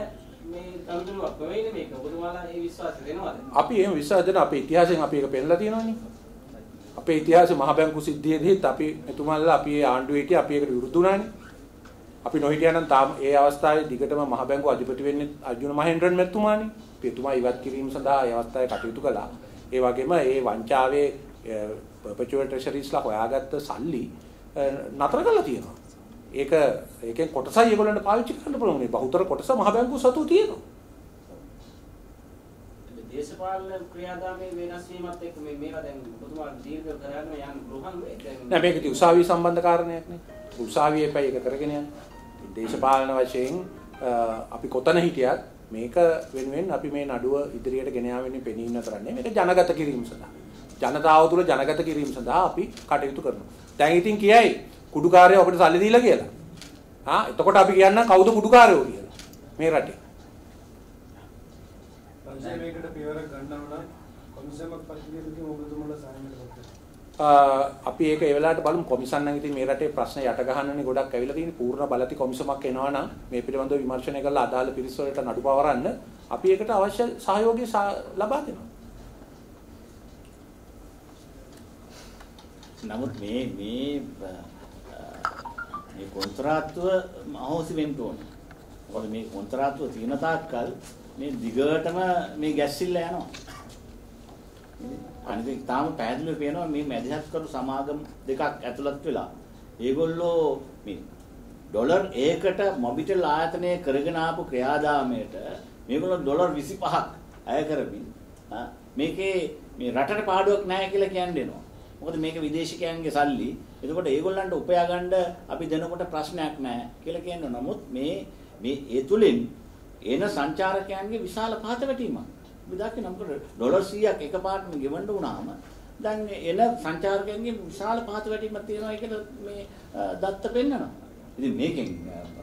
මේ තවදුරක් වෙන්නේ මේක. ඔබතුමාලා ඒ විශ්වාසය දෙනවද? අපි එහෙම විශ්වාස දෙනවා අපේ ඉතිහාසයෙන් අපි ඒක පෙන්නලා තියෙනවනේ. අපේ ඉතිහාසයේ මහ බැංකු සිද්ධියේදීත් අපි එතුමාලා අපි ඒ ආණ්ඩුවේ හිටිය අපි ඒකට විරුද්ධ වුණානේ. අපි නොහිටියා නම් තාම ඒ අවස්ථාවේ දිගටම මහ බැංකුව අධිපති වෙන්නේ අර්ජුන මහේන්ද්‍රන් මැතිතුමානේ. එතුමා ඉවත් කිරීම සඳහා ඒ අවස්ථාවේ කටයුතු කළා. ඒ වගේම ඒ වංචාවේ perpetual treasuries ලා හොයාගත්ත සල්ලි නතර කරලා තියෙනවා. ඒක ඒකෙන් කොටසයි ඒගොල්ලන්ට පාවිච්චි කරන්න පුළුවන්. මේ බහුතර කොටස මහ බැංකුව සතු තියෙනවා. දේශපාලන ක්‍රියාදාමයේ වෙනස් වීමත් එක්ක මේ මේවා දැන් ඔබතුමා දීර්ඝ කරගෙන යන ගෘහන් දැන් නෑ මේක ඉතින් උසාවිය සම්බන්ධ කාරණයක් නේ. උසාවිය එපයි ඒක කරගෙන යන්න. දේශපාලන වශයෙන් අපි කොතන හිටියත් මේක වෙනුවෙන් අපි මේ නඩුව ඉදිරියට ගෙන යාමෙන්නේ පෙනී ඉන්න තරන්නේ මේක ජනගත කිරීම සඳහා ජනතාව තුළ ජනගත කිරීම සඳහා අපි කටයුතු කරනවා. දැන් ඉතින් කියයි කුඩුකාරයෝ අපිට සල්ලි දීලා කියලා. ආ එතකොට අපි කියන්න කවුද කුඩුකාරයෝ කියලා මේ රටේ. සංසය මේකට පියවරක් ගන්නව නම් කොමිසමක් පරිදි ඔබතුමලා සායනකට කරත් ආ අපි ඒක ඒ වෙලාවට බලමු කොමිසම් නම් ඉතින් මේ රටේ ප්‍රශ්න යට ගහන්නනේ ගොඩක් ඇවිල්ලා තියෙන පූර්ණ බලති කොමිසමක් එනවා නම් මේ පිළිබඳව විමර්ශනය කරලා අදාළ පිරිස වලට නඩු පවරන්න අපි ඒකට අවශ්‍ය සහයෝගය ලබා දෙනවා. නමුත් මේ මේ මේ කොන්ත්‍රාත්තුව අහෝසි වෙන්න ඕනේ. මොකද මේ කොන්ත්‍රාත්තුව තියෙන තාක්කල් මේ දිගටම මේ ගැස්සිලා යනවා. අනිත් තාම පැහැදිලිව පේනවා මේ මැදිහත්කරු සමාගම් දෙකක් ඇතුළත් වෙලා ඒගොල්ලෝ මේ ඩොලර් එකකට මොබිටල් ආයතනය කරගෙන ආපු ක්‍රියාදාමයට මේගොල්ලෝ ඩොලර් විසිපහක් අය කරමින් මේකේ මේ රටට පාඩුවක් නැහැ කියලා කියන්නේනවා. මොකද මේක විදේශිකයන්ගේ සල්ලි. එතකොට ඒගොල්ලන්ට උපයා ගන්න අපි දෙනකොට ප්‍රශ්නයක් නැහැ කියලා කියනවා. නමුත් මේ මේ ඒ තුලින් එන සංචාරකයන්ගේ විශාල පහත වැටීමක්. අපි දැක්කේ නම් ඩොලර් සීයක් එකපාරටම ගෙවන්න වුණාම දැන් එන සංචාරකයන්ගේ විශාල පහත වැටීමක් තියෙනවා කියලා මේ දත්ත පෙන්නනවා. ඉතින් මේකෙන්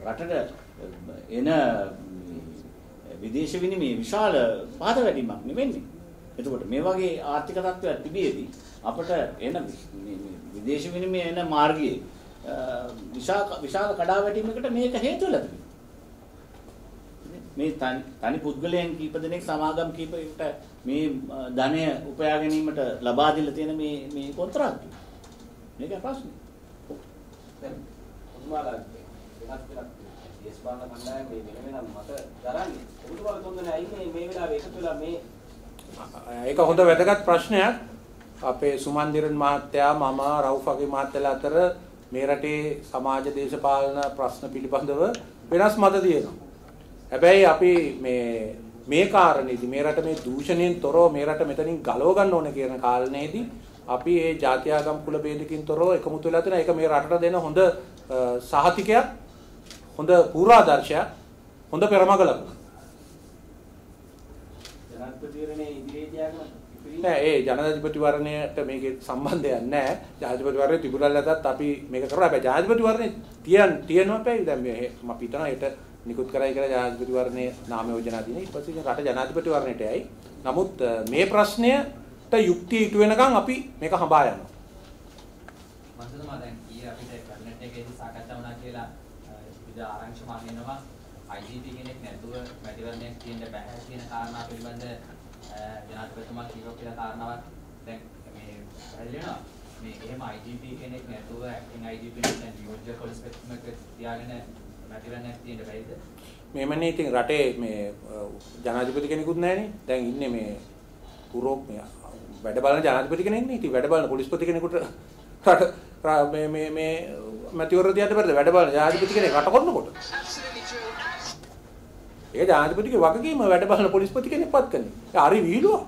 රටට එන විදේශ විනිමය විශාල පහත වැටීමක් නෙමෙන්නේ. එතකොට මේ වගේ ආර්ථික තත්ත්වයක් තිබෙදී අපට එන විදේශ විනිමය එන මාර්ගයේ විශාල විශාල කඩාවැටීමකට මේක හේතුවල තිබෙනවා. මේ තනි තනි පුද්ගලයන් කීප දෙනෙක් සමාගම් කීපයකට මේ ධනය උපයා ගැනීමට ලබා දෙලා තියෙන මේ මේ කොන්ත්‍රාත්තු. මේක ප්‍රශ්නේ. දැන් මොනවාද දෙස් පාර්ල කණ්ඩායම මේ වෙන වෙනම මත දරන්නේ. කොහොමද තොන්දනේ අයින්නේ මේ වෙලාවේ එකතු වෙලා මේ ඒක හොඳ වැදගත් ප්‍රශ්නයක්. අපේ සුමන්දිරන් මහත්තයා මම රවුෆගේ මහත්තයලා අතර මේ රටේ සමාජ දේශපාලන ප්‍රශ්න පිළිබඳව වෙනස් මත තියෙනවා. හැබැයි අපි මේ මේ කාරණේදී මේ රට මේ දූෂණයෙන් තොරව මේ රට මෙතනින් ගලව ගන්න ඕන කියන කාරණේදී අපි මේ ජාතියාගම් කුල බේදකින් තොරව එකමුතු වෙලා තියෙන එක මේ රටට දෙන හොඳ සහතිකයක්, හොඳ පූර්වාදර්ශයක්, හොඳ පෙරමගලක්. ජනාධිපතිවරණයේ ඉදිරියට නෑ ඒ ජනාධිපතිවරණයට මේකේ සම්බන්ධයක් නැහැ. ජනාධිපතිවරණය තිබුණාලටත් අපි මේක කරා. හැබැයි ජනාධිපතිවරණය තියන් තියෙනවා පැයි දැන් මේ අපි හිතනවා ඒට නිකුත් කරයි කියලා ජනාධිපතිවරණයේ නාම යෝජනා දිනේ ඊපස්සේ රට ජනාධිපතිවරණයට යයි. නමුත් මේ ප්‍රශ්නයට යුක්තිය ඉටු වෙනකන් අපි මේක හඹා යනවා. මන්දතුමා දැන් ඊයේ අපිට කැබිනට් එකේදී සාකච්ඡා වුණා කියලා විවිධ ආරංචි මානෙනවා I G P කෙනෙක් නැතුව මැතිවරණයක් තියෙන්න බෑ කියන කාරණා පිළිබඳ ජනාධිපතිතුමා කියෝ කියලා කාරණාවක් දැන් මේ බලනවා. මේ එහෙම I G P කෙනෙක් නැතුව acting I G P නැත්නම් නියෝජ්‍ය කොලස්පෙක්ට්ම එක තියාගෙන මැතිවරණයක් තියෙන්න බැයිද? මේමනේ ඉතින් රටේ මේ ජනාධිපති කෙනෙකුත් නැහැනේ. දැන් ඉන්නේ මේ පුරෝක් මේ වැඩ බලන ජනාධිපති කෙනෙක් නේ. ඉතින් වැඩ බලන පොලිස්පති කෙනෙකුට රට මේ මේ මේ මැතිවරණ තියන්න බැරිද? වැඩ බලන ජනාධිපති කෙනෙක් රට කරනකොට. ඒ ජනාධිපතිගේ වගකීම වැඩ බලන පොලිස්පති කෙනෙක්පත් කරන්නේ. ඒ හරි විහිළුව.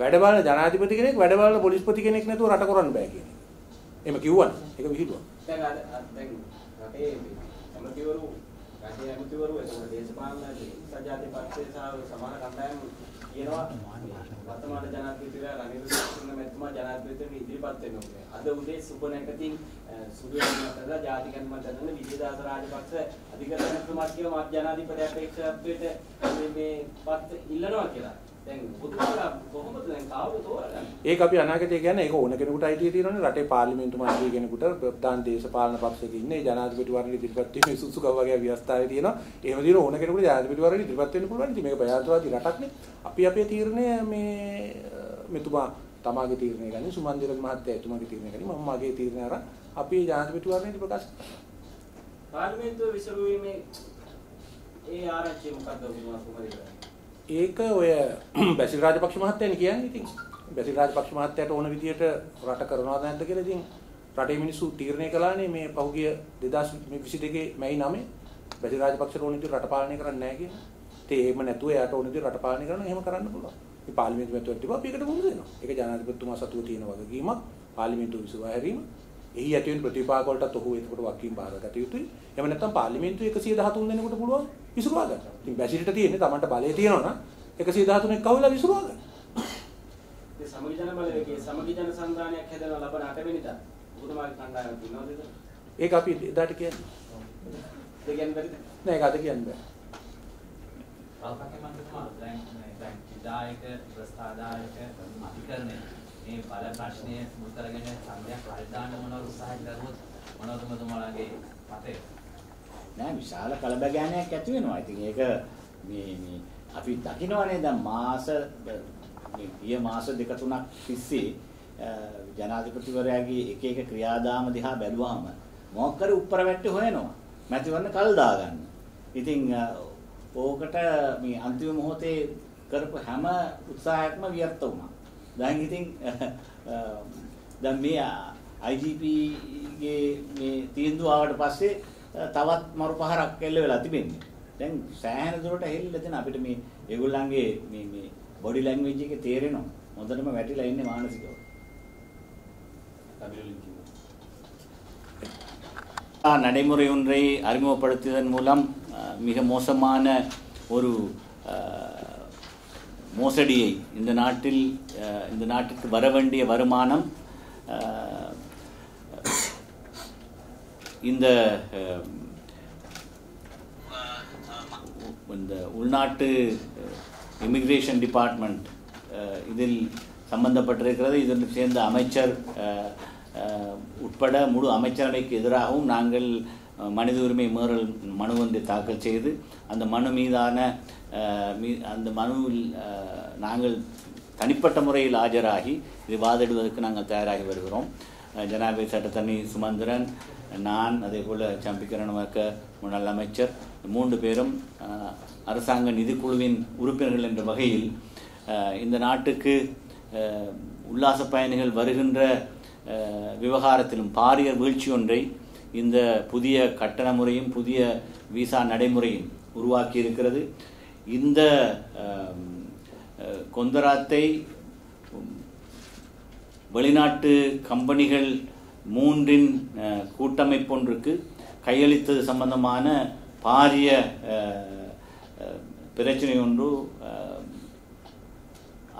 වැඩ බලන ජනාධිපති කෙනෙක් වැඩ බලන පොලිස්පති කෙනෙක් නැතුව රට කරන්න බෑ කියන එක. එහෙම කිව්වනේ. ඒක විහිළුවක්. දැන් අර දැන් රටේ ඇමතිවරු, රටේ ඇමතිවරු එතකොට දේශපාලන සජාතිය පක්ෂයේ සහ සමාන කණ්ඩායම කියනවා වර්තමාන ජනාධිපතිලා රනිල් වික්‍රමසිංහතුමා ජනාධිපතිතුමා ඉදිරිපත් වෙනවා කියලා. අද උදේ සුබ නැකතින් සුදු වෙනකදා ජාතිකන්ම දන්න විජේදාස රාජපක්ෂ අධිකරණතුමාට කියව මාධ්‍ය ජනාධිපති අපේක්ෂකත්වයට මේ මේ පත් ඉල්ලනවා කියලා. දැන් පුදුමලා කොහොමද දැන් කාවුද තෝරගන්නේ? ඒක අපි අනාගතය කියන්නේ ඒක ඕන කෙනෙකුට අයිතිය තියෙනවනේ. රටේ පාර්ලිමේන්තු මණ්ඩලයේ කෙනෙකුට ප්‍රධාන දේශපාලන පක්ෂයක ඉන්න ඒ ජනාධිපතිවරණ ඉදිරිපත් වීමේ සුසුකව වගේ ව්‍යවස්ථාවේ තියෙනවා. එහෙම දින ඕන කෙනෙකුට ජනාධිපතිවරණ ඉදිරිපත් වෙන්න පුළුවන්. ඉතින් මේක ප්‍රජාතන්ත්‍රවාදී රටක්නේ. අපි අපේ තීරණය මේ මෙතුමා තමාගේ තීරණය ගන්නේ, සුමන්දිර මහත්තයා එතුමාගේ තීරණය ගන්නේ, මම මගේ තීරණය අරන් අපි ජනාධිපතිවරණයේදී ප්‍රකාශ කරනවා. පාර්ලිමේන්තුව විසරුවීමේ ඒ ආරක්ෂය මොකක්ද ඔබතුමා කොහොමද කරන්නේ? ඒක ඔය බැසිල් රාජපක්ෂ මහත්තයානේ කියන්නේ. ඉතින් බැසිල් රාජපක්ෂ මහත්තයාට ඕන විදියට රට කරනවද නැද්ද කියලා ඉතින් රටේ මිනිස්සු තීරණය කළානේ මේ පහුගිය දෙදාස් විසිදෙකේ මැයි නවය බැසිල් රාජපක්ෂට ඕන විදියට රට පාලනය කරන්න නැහැ කියලා. ඉතින් එහෙම නැතුව එයාට ඕන විදියට රට පාලනය කරනවා එහෙම කරන්න පුළුවන්. මේ පාර්ලිමේන්තු මැතිවරණ තිබ්බ අපි එකට මුහුණ දෙනවා. ඒක ජනාධිපතිතුමා සතුව තියෙන වගකීමක්, පාර්ලිමේන්තු විසඳ හැරීම. එහි ඇතිවෙන ප්‍රතිපාක වලටත් ඔහු එතකොට වගකීම් බාරගත යුතුයි. එහෙම නැත්නම් පාර්ලිමේන්තු එකසිය දහතුන් දෙනෙකුට පුළුවන් විසුරුවා ගන්න. ඉතින් බැසිල්ට තියෙන්නේ තමන්ට බලය තියෙනවා නම් එකසිය දහතුන් එක්ක අවුලා විසුරුවා ගන්න. ඒ සමගි ජන බලයේ සමගි ජන සංග්‍රහණයක් හදලා ලබන අටවෙනිදා උතුමාගේ කණ්ඩායමක් ඉන්නවද? ඒක අපි එදාට කියන්නේ. Dekian beri? Nih kata dekian ber. Alfa ke mana tu? Rank, rank tidak ada, berstad ada, matikar ni. Ini pada perasaan muka lagi ni sambil kelahiran mana usaha kerut mana tu mana tu mana lagi mati. Nah, misalnya kalau bagiannya katui no, I think ye ke ni ni. Api tak kini orang ni dah masa ni ye masa dekat tu nak sisi जनाधिपति वगैरह की एक-एक क्रियादाम दिखा बैलुआ हम मौक करे ऊपर बैठते होए ना मैं तो वरना कल दागन इतिंग वो कटा मैं अंतिम होते कर को हम उत्साहित में व्यर्थ होना दांग इतिंग द मैं आईजीपी के मैं तीन दो आवाज़ पासे तावत मारो पहाड़ केले वाला तीन में दांग सहन जोरटा हिल लेते ना आप इतने ये गुलांगे मैं मैं बॉडी लैंग्वेज के तेरे ना उधर में बैटरी लाइन ने मान सको நடைமுறை ஒன்றை அறிமுகப்படுத்தியதன் மூலம் மிக மோசமான ஒரு மோசடியை இந்த நாட்டில் இந்த நாட்டுக்கு வர வேண்டிய வருமானம் இந்த உள்நாட்டு இமிகிரேஷன் டிபார்ட்மெண்ட் இதில் சம்பந்தப்பட்டிருக்கிறது இதில் சேர்ந்த அமைச்சர் உட்பட முழு அமைச்சரவைக்கு எதிராகவும் நாங்கள் மனித உரிமை மீறல் மனு ஒன்றை தாக்கல் செய்து அந்த மனு மீதான அந்த மனுவில் நாங்கள் தனிப்பட்ட முறையில் ஆஜராகி இது வாதிடுவதற்கு நாங்கள் தயாராகி வருகிறோம் ஜனாதிபதி சட்டத்தரணி சுமந்திரன் நான் அதே போல சம்பிக்கரணமக்க முன்னாள் அமைச்சர் மூன்று பேரும் அரசாங்க நிதிக்குழுவின் உறுப்பினர்கள் என்ற வகையில் இந்த நாட்டுக்கு உல்லாச பயணிகள் வருகின்ற விவகாரத்திலும் பாரிய வீழ்ச்சி ஒன்றை இந்த புதிய கட்டண முறையும் புதிய விசா நடைமுறையும் உருவாக்கி இருக்கிறது இந்த கொந்தராத்தை வெளிநாட்டு கம்பெனிகள் மூன்றின் கூட்டமைப்பு ஒன்றுக்கு கையளித்தது சம்பந்தமான பாரிய பிரச்சனை ஒன்று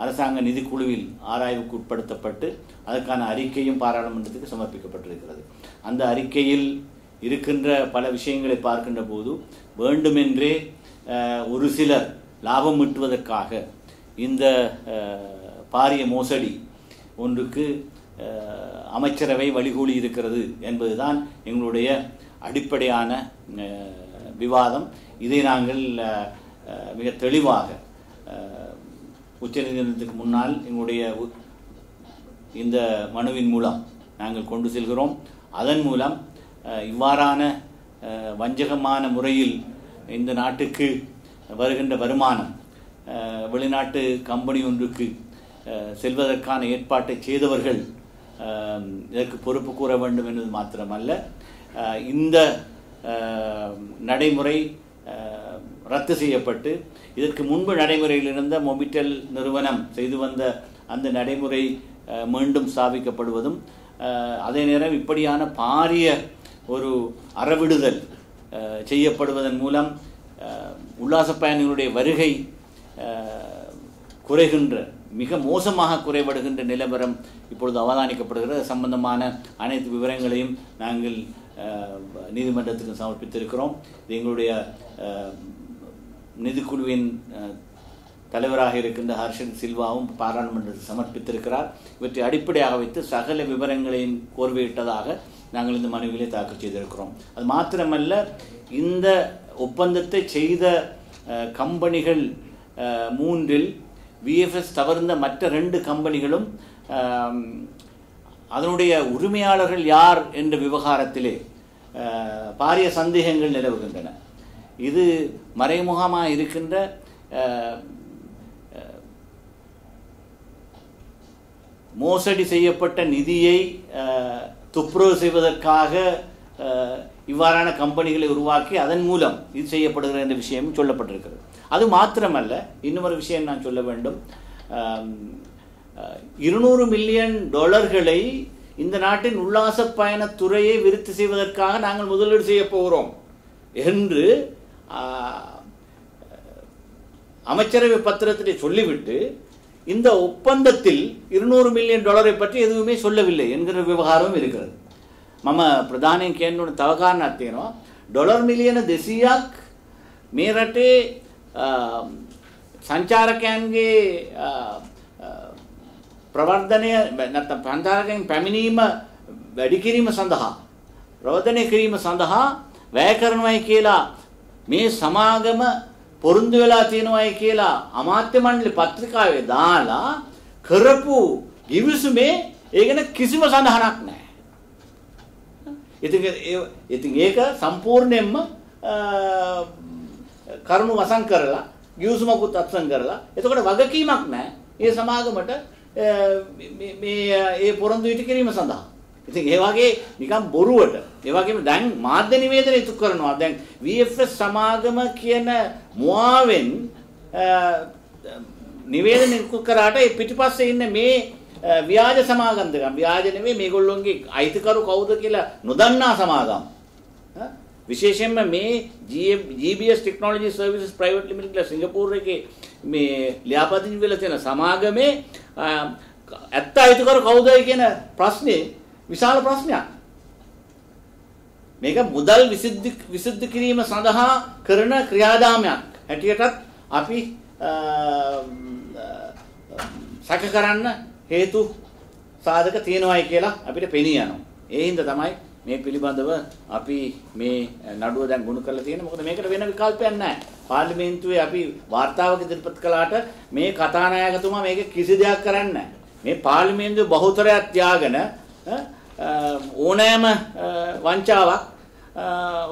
அரசாங்க நிதிக்குழுவில் ஆராய்வுக்கு உட்படுத்தப்பட்டு அதற்கான அறிக்கையும் பாராளுமன்றத்துக்கு சமர்ப்பிக்கப்பட்டிருக்கிறது அந்த அறிக்கையில் இருக்கின்ற பல விஷயங்களை பார்க்கின்ற போது வேண்டுமென்றே ஒரு சிலர் லாபம் ஈட்டுவதற்காக இந்த பாரிய மோசடி ஒன்றுக்கு அமைச்சரவை வழிகூலி இருக்கிறது என்பதுதான் எங்களுடைய அடிப்படையான விவாதம் இதை நாங்கள் மிக தெளிவாக உச்சநீதிமன்றத்துக்கு முன்னால் எங்களுடைய இந்த மனுவின் மூலம் நாங்கள் கொண்டு செல்கிறோம் அதன் மூலம் இவ்வாறான வஞ்சகமான முறையில் இந்த நாட்டுக்கு வருகின்ற வருமானம் வெளிநாட்டு கம்பெனி ஒன்றுக்கு செல்வதற்கான ஏற்பாட்டை செய்தவர்கள் இதற்கு பொறுப்பு கூற வேண்டும் என்பது மாத்திரமல்ல இந்த நடைமுறை ரத்து செய்யப்பட்டு இதற்கு முன்பு நடைமுறையில் இருந்த மொபிடெல் நிறுவனம் செய்து வந்த அந்த நடைமுறை மீண்டும் ஸ்தாபிக்கப்படுவதும் அதே நேரம் இப்படியான பாரிய ஒரு அறவிடுதல் செய்யப்படுவதன் மூலம் உல்லாச பயணிகளுடைய வருகை குறைகின்ற மிக மோசமாக குறைபடுகின்ற நிலவரம் இப்பொழுது அவதானிக்கப்படுகிறது சம்பந்தமான அனைத்து விவரங்களையும் நாங்கள் நீதிமன்றத்துக்கு சமர்ப்பித்திருக்கிறோம் இது எங்களுடைய நிதிக்குழுவின் தலைவராக இருக்கின்ற ஹர்ஷன் சில்வாவும் பாராளுமன்றத்தில் சமர்ப்பித்திருக்கிறார் இவற்றை அடிப்படையாக வைத்து சகல விவரங்களையும் கோர்வையிட்டதாக நாங்கள் இந்த மனுவிலே தாக்கல் செய்திருக்கிறோம் அது மாத்திரமல்ல இந்த ஒப்பந்தத்தை செய்த கம்பெனிகள் மூன்றில் விஎஃப்எஸ் தவிர்ந்த மற்ற ரெண்டு கம்பெனிகளும் அதனுடைய உரிமையாளர்கள் யார் என்ற விவகாரத்திலே பாரிய சந்தேகங்கள் நிலவுகின்றன இது மறைமுகமாக இருக்கின்ற மோசடி செய்யப்பட்ட நிதியை துப்புரவு செய்வதற்காக இவ்வாறான கம்பெனிகளை உருவாக்கி அதன் மூலம் இது செய்யப்படுகிற என்ற விஷயமும் சொல்லப்பட்டிருக்கிறது அது மாத்திரமல்ல இன்னொரு விஷயம் நான் சொல்ல வேண்டும் இருநூறு மில்லியன் டாலர்களை இந்த நாட்டின் உல்லாச பயணத்துறையை விருத்தி செய்வதற்காக நாங்கள் முதலீடு செய்ய போகிறோம் என்று அமைச்சரவை பத்திரத்தை சொல்லிவிட்டு இந்த ஒப்பந்தத்தில் இருநூறு மில்லியன் டாலரை பற்றி எதுவுமே சொல்லவில்லை என்கிற விவகாரம் இருக்கிறது மம பிரதான கேன்னோட தவகாரணத்தேனோ ඩොලර් මිලියන දෙසීයක් මේ රටේ සංචාරකයන්ගේ ප්‍රවර්ධනය නැත්නම් සංචාරකයන් පැමිණීම වැඩි කිරීම සඳහා ප්‍රවර්ධනය කිරීම සඳහා වැය කරනවායි කියලා මේ සමාගම පොරොන්දු වෙලා තියෙනවායි කියලා අමාත්‍ය මණ්ඩල පත්‍රිකාවේ දාලා කරපු ගිවිසුමේ ඒ ගැන කිසිම සඳහනක් නැහැ. ඉතින් ඉතින් ඒක සම්පූර්ණයෙන්ම කරුණු වසන් කරලා ගිවිසුමකුත් අත්සන් කරලා එතකොට වගකීමක් නැහැ මේ සමාගමට මේ මේ ඒ පොරොන්දු ඉටි කිරීම සඳහා. ඉතින් ඒ වගේ නිකන් බොරුවට ඒ වගේම දැන් මාධ්‍ය නිවේදන ඉටු කරනවා. දැන් V F S සමාගම කියන මුවාවෙන් නිවේදන ඉටු කරාට ඒ පිටිපස්සේ ඉන්න මේ ව්‍යාජ සමාගම් දෙක ව්‍යාජ නෙමෙයි මේගොල්ලෝගේ අයිතිකරු කවුද කියලා නොදන්නා සමාගම්. විශේෂයෙන්ම මේ G B S Technology Services Private Limited ලා Singapore එකේ මේ ලියාපදිංචි වෙලා තියෙන සමාගමේ ඇත්ත අයිතිකරු කවුද කියන ප්‍රශ්නේ විශාල ප්‍රශ්නයක්. මේක මුදල් විසුද්ධි විසුද්ධි කිරීම සඳහා කරන ක්‍රියාදාමයක් හැටියටත් අපි සැක කරන්න හේතු සාධක තියෙනවායි කියලා අපිට පෙනී යනවා. ඒ හින්දා තමයි මේ පිළිබඳව අපි මේ නඩුව දැන් ගොනු කරලා තියෙන්නේ. මොකද මේකට වෙන විකල්පයක් නැහැ. පාර්ලිමේන්තුවේ අපි වාර්තාවක ඉදිරිපත් කළාට මේ කතානායකතුමා මේක කිසි දෙයක් කරන්නේ නැහැ. මේ පාර්ලිමේන්තුවේ බහුතරයක් ත්‍යාගන ඕනෑම වංචාවක්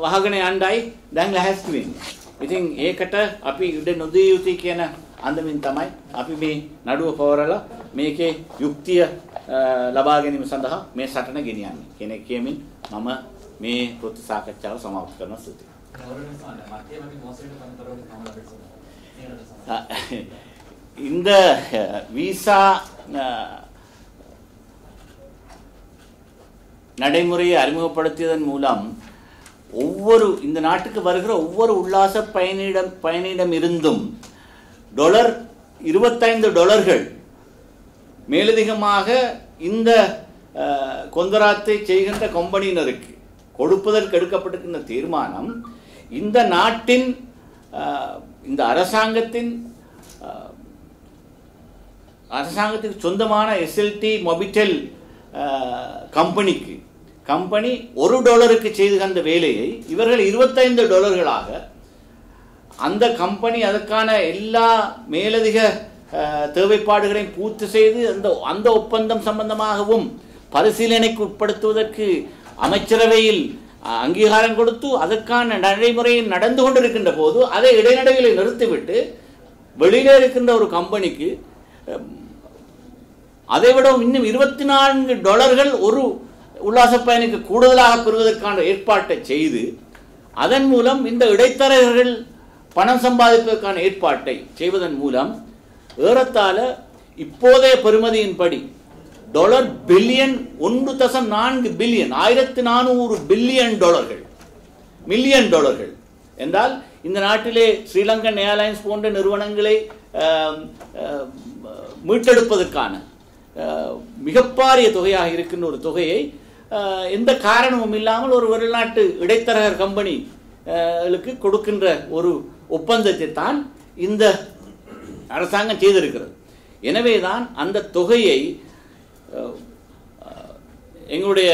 වහගෙන යණ්ඩයි දැන් ලැහැස්ති වෙන්නේ. ඉතින් ඒකට අපි ඉඩ නොදී යුතුයි කියන අන්දමින් තමයි අපි මේ නඩුව පවරලා මේකේ යුක්තිය ලබා ගැනීම සඳහා මේ සටන ගෙනියන්නේ කියන එක කියමින් මම මේ කෘති සාකච්ඡාව සමාප්ත කරනවා. ස්තුතියි. ඉන්ද වීසා நடைமுறையை அறிமுகப்படுத்தியதன் மூலம் ஒவ்வொரு இந்த நாட்டுக்கு வருகிற ஒவ்வொரு உல்லாச பயணியிடம் பயணியிடமிருந்தும் டொலர் இருபத்தைந்து டொலர்கள் மேலதிகமாக இந்த கொந்தராத்தை செய்கின்ற கம்பெனியினருக்கு கொடுப்பதற்கு எடுக்கப்பட்டிருக்கின்ற தீர்மானம் இந்த நாட்டின் இந்த அரசாங்கத்தின் அரசாங்கத்துக்கு சொந்தமான S L T மொபிடெல் கம்பெனிக்கு கம்பெனி ஒரு டாலருக்கு செய்து தந்த வேலையை இவர்கள் இருபத்தைந்து டாலர்களாக அந்த கம்பெனி அதற்கான எல்லா மேலதிக தேவைப்பாடுகளையும் பூர்த்தி செய்து அந்த அந்த ஒப்பந்தம் சம்பந்தமாகவும் பரிசீலனைக்கு உட்படுத்துவதற்கு அமைச்சரவையில் அங்கீகாரம் கொடுத்து அதற்கான நடைமுறையில் நடந்து கொண்டிருக்கின்ற போது அதை இடைநடுவிலை நிறுத்திவிட்டு வெளியிலே இருக்கின்ற ஒரு கம்பெனிக்கு அதைவிட இன்னும் இருபத்தி நான்கு டாலர்கள் ஒரு உல்லாச பயணிக்கு கூடுதலாக பெறுவதற்கான ஏற்பாட்டை செய்து அதன் மூலம் இந்த இடைத்தரகர்கள் பணம் சம்பாதிப்பதற்கான ஏற்பாட்டை செய்வதன் மூலம் ஏறத்தாழ இப்போதைய பெறுமதியின்படி டொலர் பில்லியன் ஒன்று தசம் நான்கு பில்லியன் ஆயிரத்தி நானூறு பில்லியன் டாலர்கள் மில்லியன் டாலர்கள் என்றால் இந்த நாட்டிலே ஸ்ரீலங்கன் ஏர்லைன்ஸ் போன்ற நிறுவனங்களை மீட்டெடுப்பதற்கான மிகப்பாரிய தொகையாக இருக்கின்ற ஒரு தொகையை எந்த காரணமும் இல்லாமல் ஒரு வெளிநாட்டு இடைத்தரகர் கம்பெனிகளுக்கு கொடுக்கின்ற ஒரு ஒப்பந்தத்தை தான் இந்த அரசாங்கம் செய்திருக்கிறது. எனவே தான் அந்த தொகையை எங்களுடைய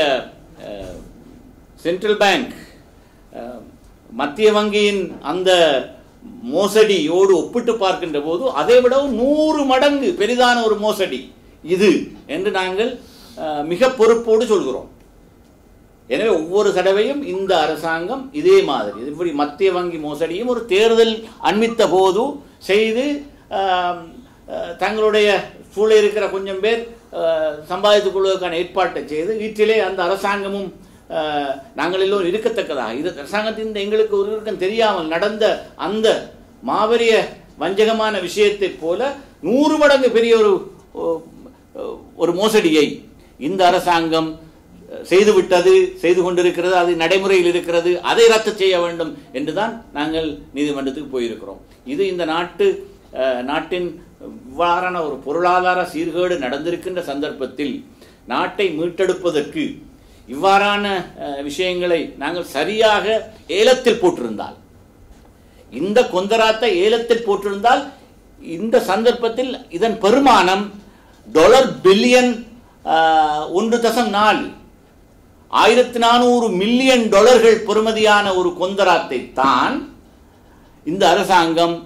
சென்ட்ரல் பேங்க் மத்திய வங்கியின் அந்த மோசடியோடு ஒப்பிட்டு பார்க்கின்ற போது அதைவிட நூறு மடங்கு பெரிதான ஒரு மோசடி இது என்று நாங்கள் மிக பொறுப்போடு சொல்கிறோம். எனவே ஒவ்வொரு தடவையும் இந்த அரசாங்கம் இதே மாதிரி இப்படி மத்திய வங்கி மோசடியும் ஒரு தேர்தல் அண்மித்த போது செய்து தங்களுடைய சூழல் இருக்கிற கொஞ்சம் பேர் சம்பாதித்துக் கொள்வதற்கான ஏற்பாட்டை செய்து வீட்டிலே அந்த அரசாங்கமும் நாங்கள் எல்லோரும் இருக்கத்தக்கதாக இது அரசாங்கத்தின் எங்களுக்கு ஒரு இருக்கும் தெரியாமல் நடந்த அந்த மாபெரிய வஞ்சகமான விஷயத்தை போல நூறு மடங்கு பெரிய ஒரு ஒரு மோசடியை இந்த அரசாங்கம் செய்துவிட்டது செய்து கொண்டிருக்கிறது. அது நடைமுறையில் இருக்கிறது. அதை ரத்து செய்ய வேண்டும் என்றுதான் நாங்கள் நீதிமன்றத்துக்கு போயிருக்கிறோம். இது இந்த நாட்டு நாட்டின் இவ்வாறான ஒரு பொருளாதார சீர்கேடு நடந்திருக்கின்ற சந்தர்ப்பத்தில் நாட்டை மீட்டெடுப்பதற்கு இவ்வாறான விஷயங்களை நாங்கள் சரியாக ஏலத்தில் போட்டிருந்தால், இந்த கொந்தராத்தை ஏலத்தில் போட்டிருந்தால், இந்த சந்தர்ப்பத்தில் இதன் பெருமானம் டாலர் பில்லியன் ஒன்று தசம் நாலு ஆயிரத்தி நானூறு மில்லியன் டாலர்கள் பெறுமதியான ஒரு கொந்தராத்தை தான் இந்த அரசாங்கம்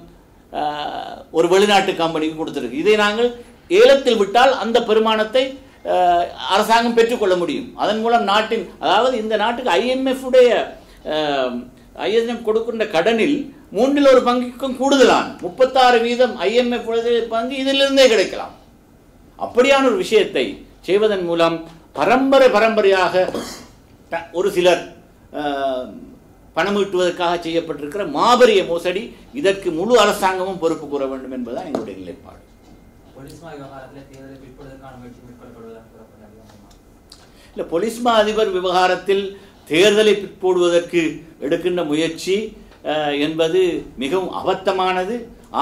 ஒரு வெளிநாட்டு கம்பெனிக்கு கொடுத்திருக்கு. இதை நாங்கள் ஏலத்தில் விட்டால் அந்த பெருமானத்தை அரசாங்கம் பெற்றுக்கொள்ள முடியும். அதன் மூலம் நாட்டின், அதாவது இந்த நாட்டுக்கு ஐ எம் எஃப் உடைய ஐ எம் எஃப் கொடுக்கின்ற கடனில் மூன்றில் ஒரு பங்குக்கும் கூடுதலான முப்பத்தாறு வீதம் ஐ எம் எஃப் பங்கு இதிலிருந்தே கிடைக்கலாம். அப்படியான ஒரு விஷயத்தை செய்வதன் மூலம் பரம்பரை பரம்பரையாக ஒரு சிலர் பணம் ஈட்டுவதற்காக செய்யப்பட்டிருக்கிற மாபெரிய மோசடி, இதற்கு முழு அரசாங்கமும் பொறுப்பு கூற வேண்டும் என்பதுதான் எங்களுடைய நிலைப்பாடு. இல்லை, பொலிஸ்மா அதிபர் விவகாரத்தில் தேர்தலை பிற்போடுவதற்கு எடுக்கின்ற முயற்சி என்பது மிகவும் அபத்தமானது,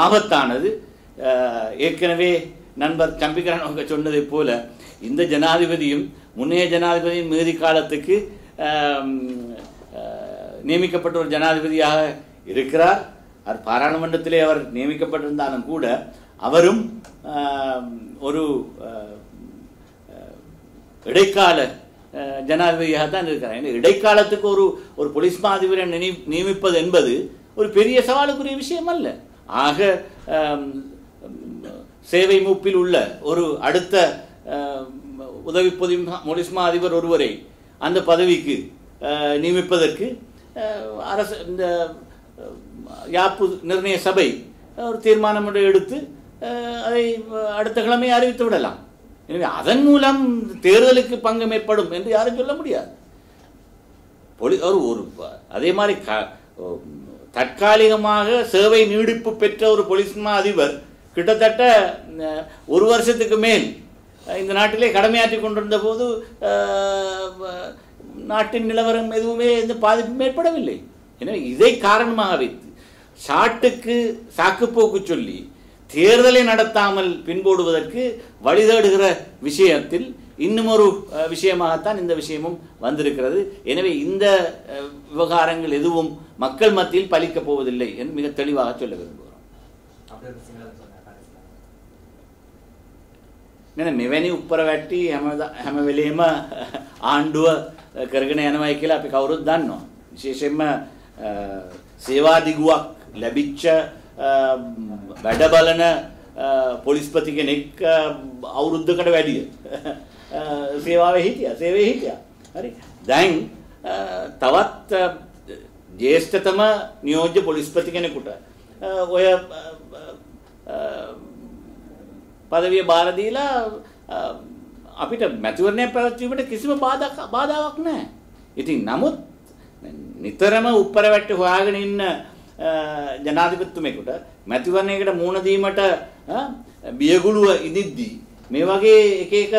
ஆபத்தானது. ஏற்கனவே நண்பர் தம்பிகரன் அவங்க சொன்னதைப் போல இந்த ஜனாதிபதியும் முன்னைய ஜனாதிபதியும் மீதி காலத்துக்கு நியமிக்கப்பட்ட ஒரு ஜனாதிபதியாக இருக்கிறார். அவர் பாராளுமன்றத்திலே அவர் நியமிக்கப்பட்டிருந்தாலும் கூட அவரும் ஒரு இடைக்கால ஜனாதிபதியாக தான் இருக்கிறார். இடைக்காலத்துக்கு ஒரு ஒரு போலீஸ் மாதிபரை நியமிப்பது என்பது ஒரு பெரிய சவாலுக்குரிய விஷயம் அல்ல. ஆக சேவை மூப்பில் உள்ள ஒரு அடுத்த உதவி போலீஸ் மா அதிபர் ஒருவரை அந்த பதவிக்கு நியமிப்பதற்கு அரசு, இந்த யாப்பு நிர்ணய சபை ஒரு தீர்மானம் எடுத்து அதை அடுத்த கிழமை அறிவித்து விடலாம். எனவே அதன் மூலம் தேர்தலுக்கு பங்கு மேற்படும் என்று யாரும் சொல்ல முடியாது. ஒரு அதே மாதிரி தற்காலிகமாக சேவை நீடிப்பு பெற்ற ஒரு போலீஸ் மா அதிபர் கிட்டத்தட்ட ஒரு வருஷத்துக்கு மேல் இந்த நாட்டிலே கடமையாற்றி கொண்டிருந்த போது நாட்டின் நிலவரம் எதுவுமே எந்த பாதிப்பும் ஏற்படவில்லை. எனவே இதை காரணமாக வைத்து சாட்டுக்கு சாக்குப்போக்கு சொல்லி தேர்தலை நடத்தாமல் பின்போடுவதற்கு வழி தேடுகிற விஷயத்தில் இன்னும் ஒரு விஷயமாகத்தான் இந்த விஷயமும் வந்திருக்கிறது. எனவே இந்த விவகாரங்கள் எதுவும் மக்கள் மத்தியில் பலிக்கப் போவதில்லை என்று மிக தெளிவாக சொல்ல விரும்புகிறோம். මෙවැනි උප්පරවැට්ටි හැම වෙලේම ආණ්ඩුව කරගෙන යනවා කියලා අපි කවුරුත් දන්නවා. විශේෂයෙන්ම සේවා දිගුවක් ලැබිච්ච වැඩ බලන පොලිස්පති කෙනෙක් අවුරුද්දකට වැඩිය සේවාවේ හිටියා, සේවයේ හිටියා. හරි. දැන් තවත් ජේෂ්ඨතම නියෝජ්‍ය පොලිස්පති කෙනෙකුට ඔය பதவியை பாரதியில் අපිට මැතිවරණය පැවැත්වීමට කිසිම බාධාවක් නැහැ. ඉතින් නමුත් නිතරම උඩරවට්ට හොයාගෙන ඉන්න ජනාධිපතිතුමෙකුට මැතිවරණයකට මුණ දීමට බියගුළුව ඉදිද්දී මේ වගේ එක එක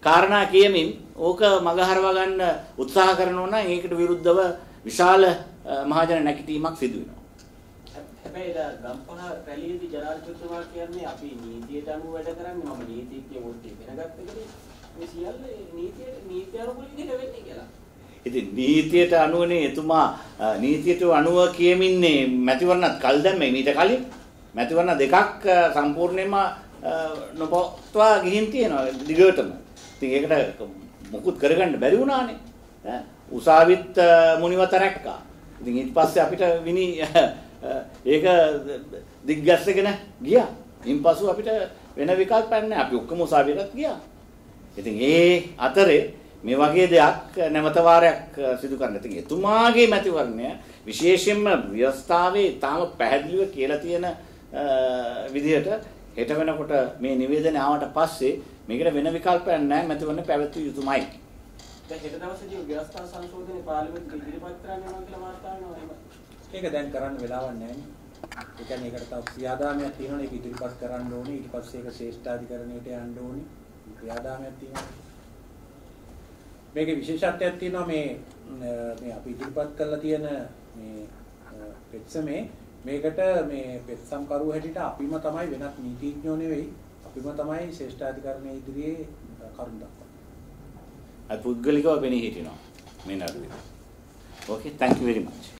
කාරණා කියමින් ඕක මගහරවා ගන්න උත්සාහ කරනවා නම් ඒකට විරුද්ධව විශාල මහජන නැගිටීමක් සිදු වෙනවා. ඉතින් නීතියට අනුවනේ එතුමා නීතියට අනුව කියමින්නේ මැතිවරණත් කල් දැම්මේ. ඊට කලින් මැතිවරණ දෙකක් සම්පූර්ණයෙන්ම නොපවත්වා ගිහින් තියෙනවා දිගටම. ඉතින් ඒකට මොකුත් කරගන්න බැරි වුණානේ. උසාවිත් මුනිවත රැක්කා. ඉතින් ඊට පස්සේ අපිට විනි ඒක දිග්ගස්සගෙන ගියා. ඉන්පසු අපිට වෙන විකල්පයක් නැහැ. අපි ඔක්කොම උසාවියටත් ගියා. ඉතින් ඒ අතරේ මේ වගේ දෙයක් නැවත වාරයක් සිදු කරන්න. ඉතින් එතුමාගේ මැතිවරණය විශේෂයෙන්ම ව්‍යවස්ථාවේ තාම පැහැදිලිව කියලා තියෙන විදිහට හෙට වෙනකොට මේ නිවේදනය ආවට පස්සේ මේකට වෙන විකල්පයක් නැහැ. මැතිවරණ පැවැත්විය යුතුමයි. දැන් හෙට දවසේදී ව්‍යවස්ථා සංශෝධනයේ පාර්ලිමේන්තු ඉදිරිපත් කරන්න යනවා කියලා වාර්තා වෙනවා. ඒක දැන් කරන්න වෙලාවක් නැහැ නේ. ඒ කියන්නේ ඒකට තව ක්‍රියාදාමයක් තියෙනවා. ඒක ඉදිරිපත් කරන්න ඕනේ. ඊට පස්සේ ඒක ශ්‍රේෂ්ඨාධිකරණයට යන්න ඕනේ. ක්‍රියාදාමයක් තියෙනවා. මේකේ විශේෂත්වයක් තියෙනවා මේ මේ අපි ඉදිරිපත් කරලා තියෙන මේ පෙත්සමේ මේකට මේ පෙත්සම් කරුව හැටියට අපිම තමයි, වෙනත් නීතිඥයෝ නෙවෙයි, අපිම තමයි ශ්‍රේෂ්ඨාධිකරණයේ ඉදිරියේ කරුණ දක්වන්නේ. அது புகலிகோ பெனி ஹீட்டினோ மீனார். Okay, thank you very much.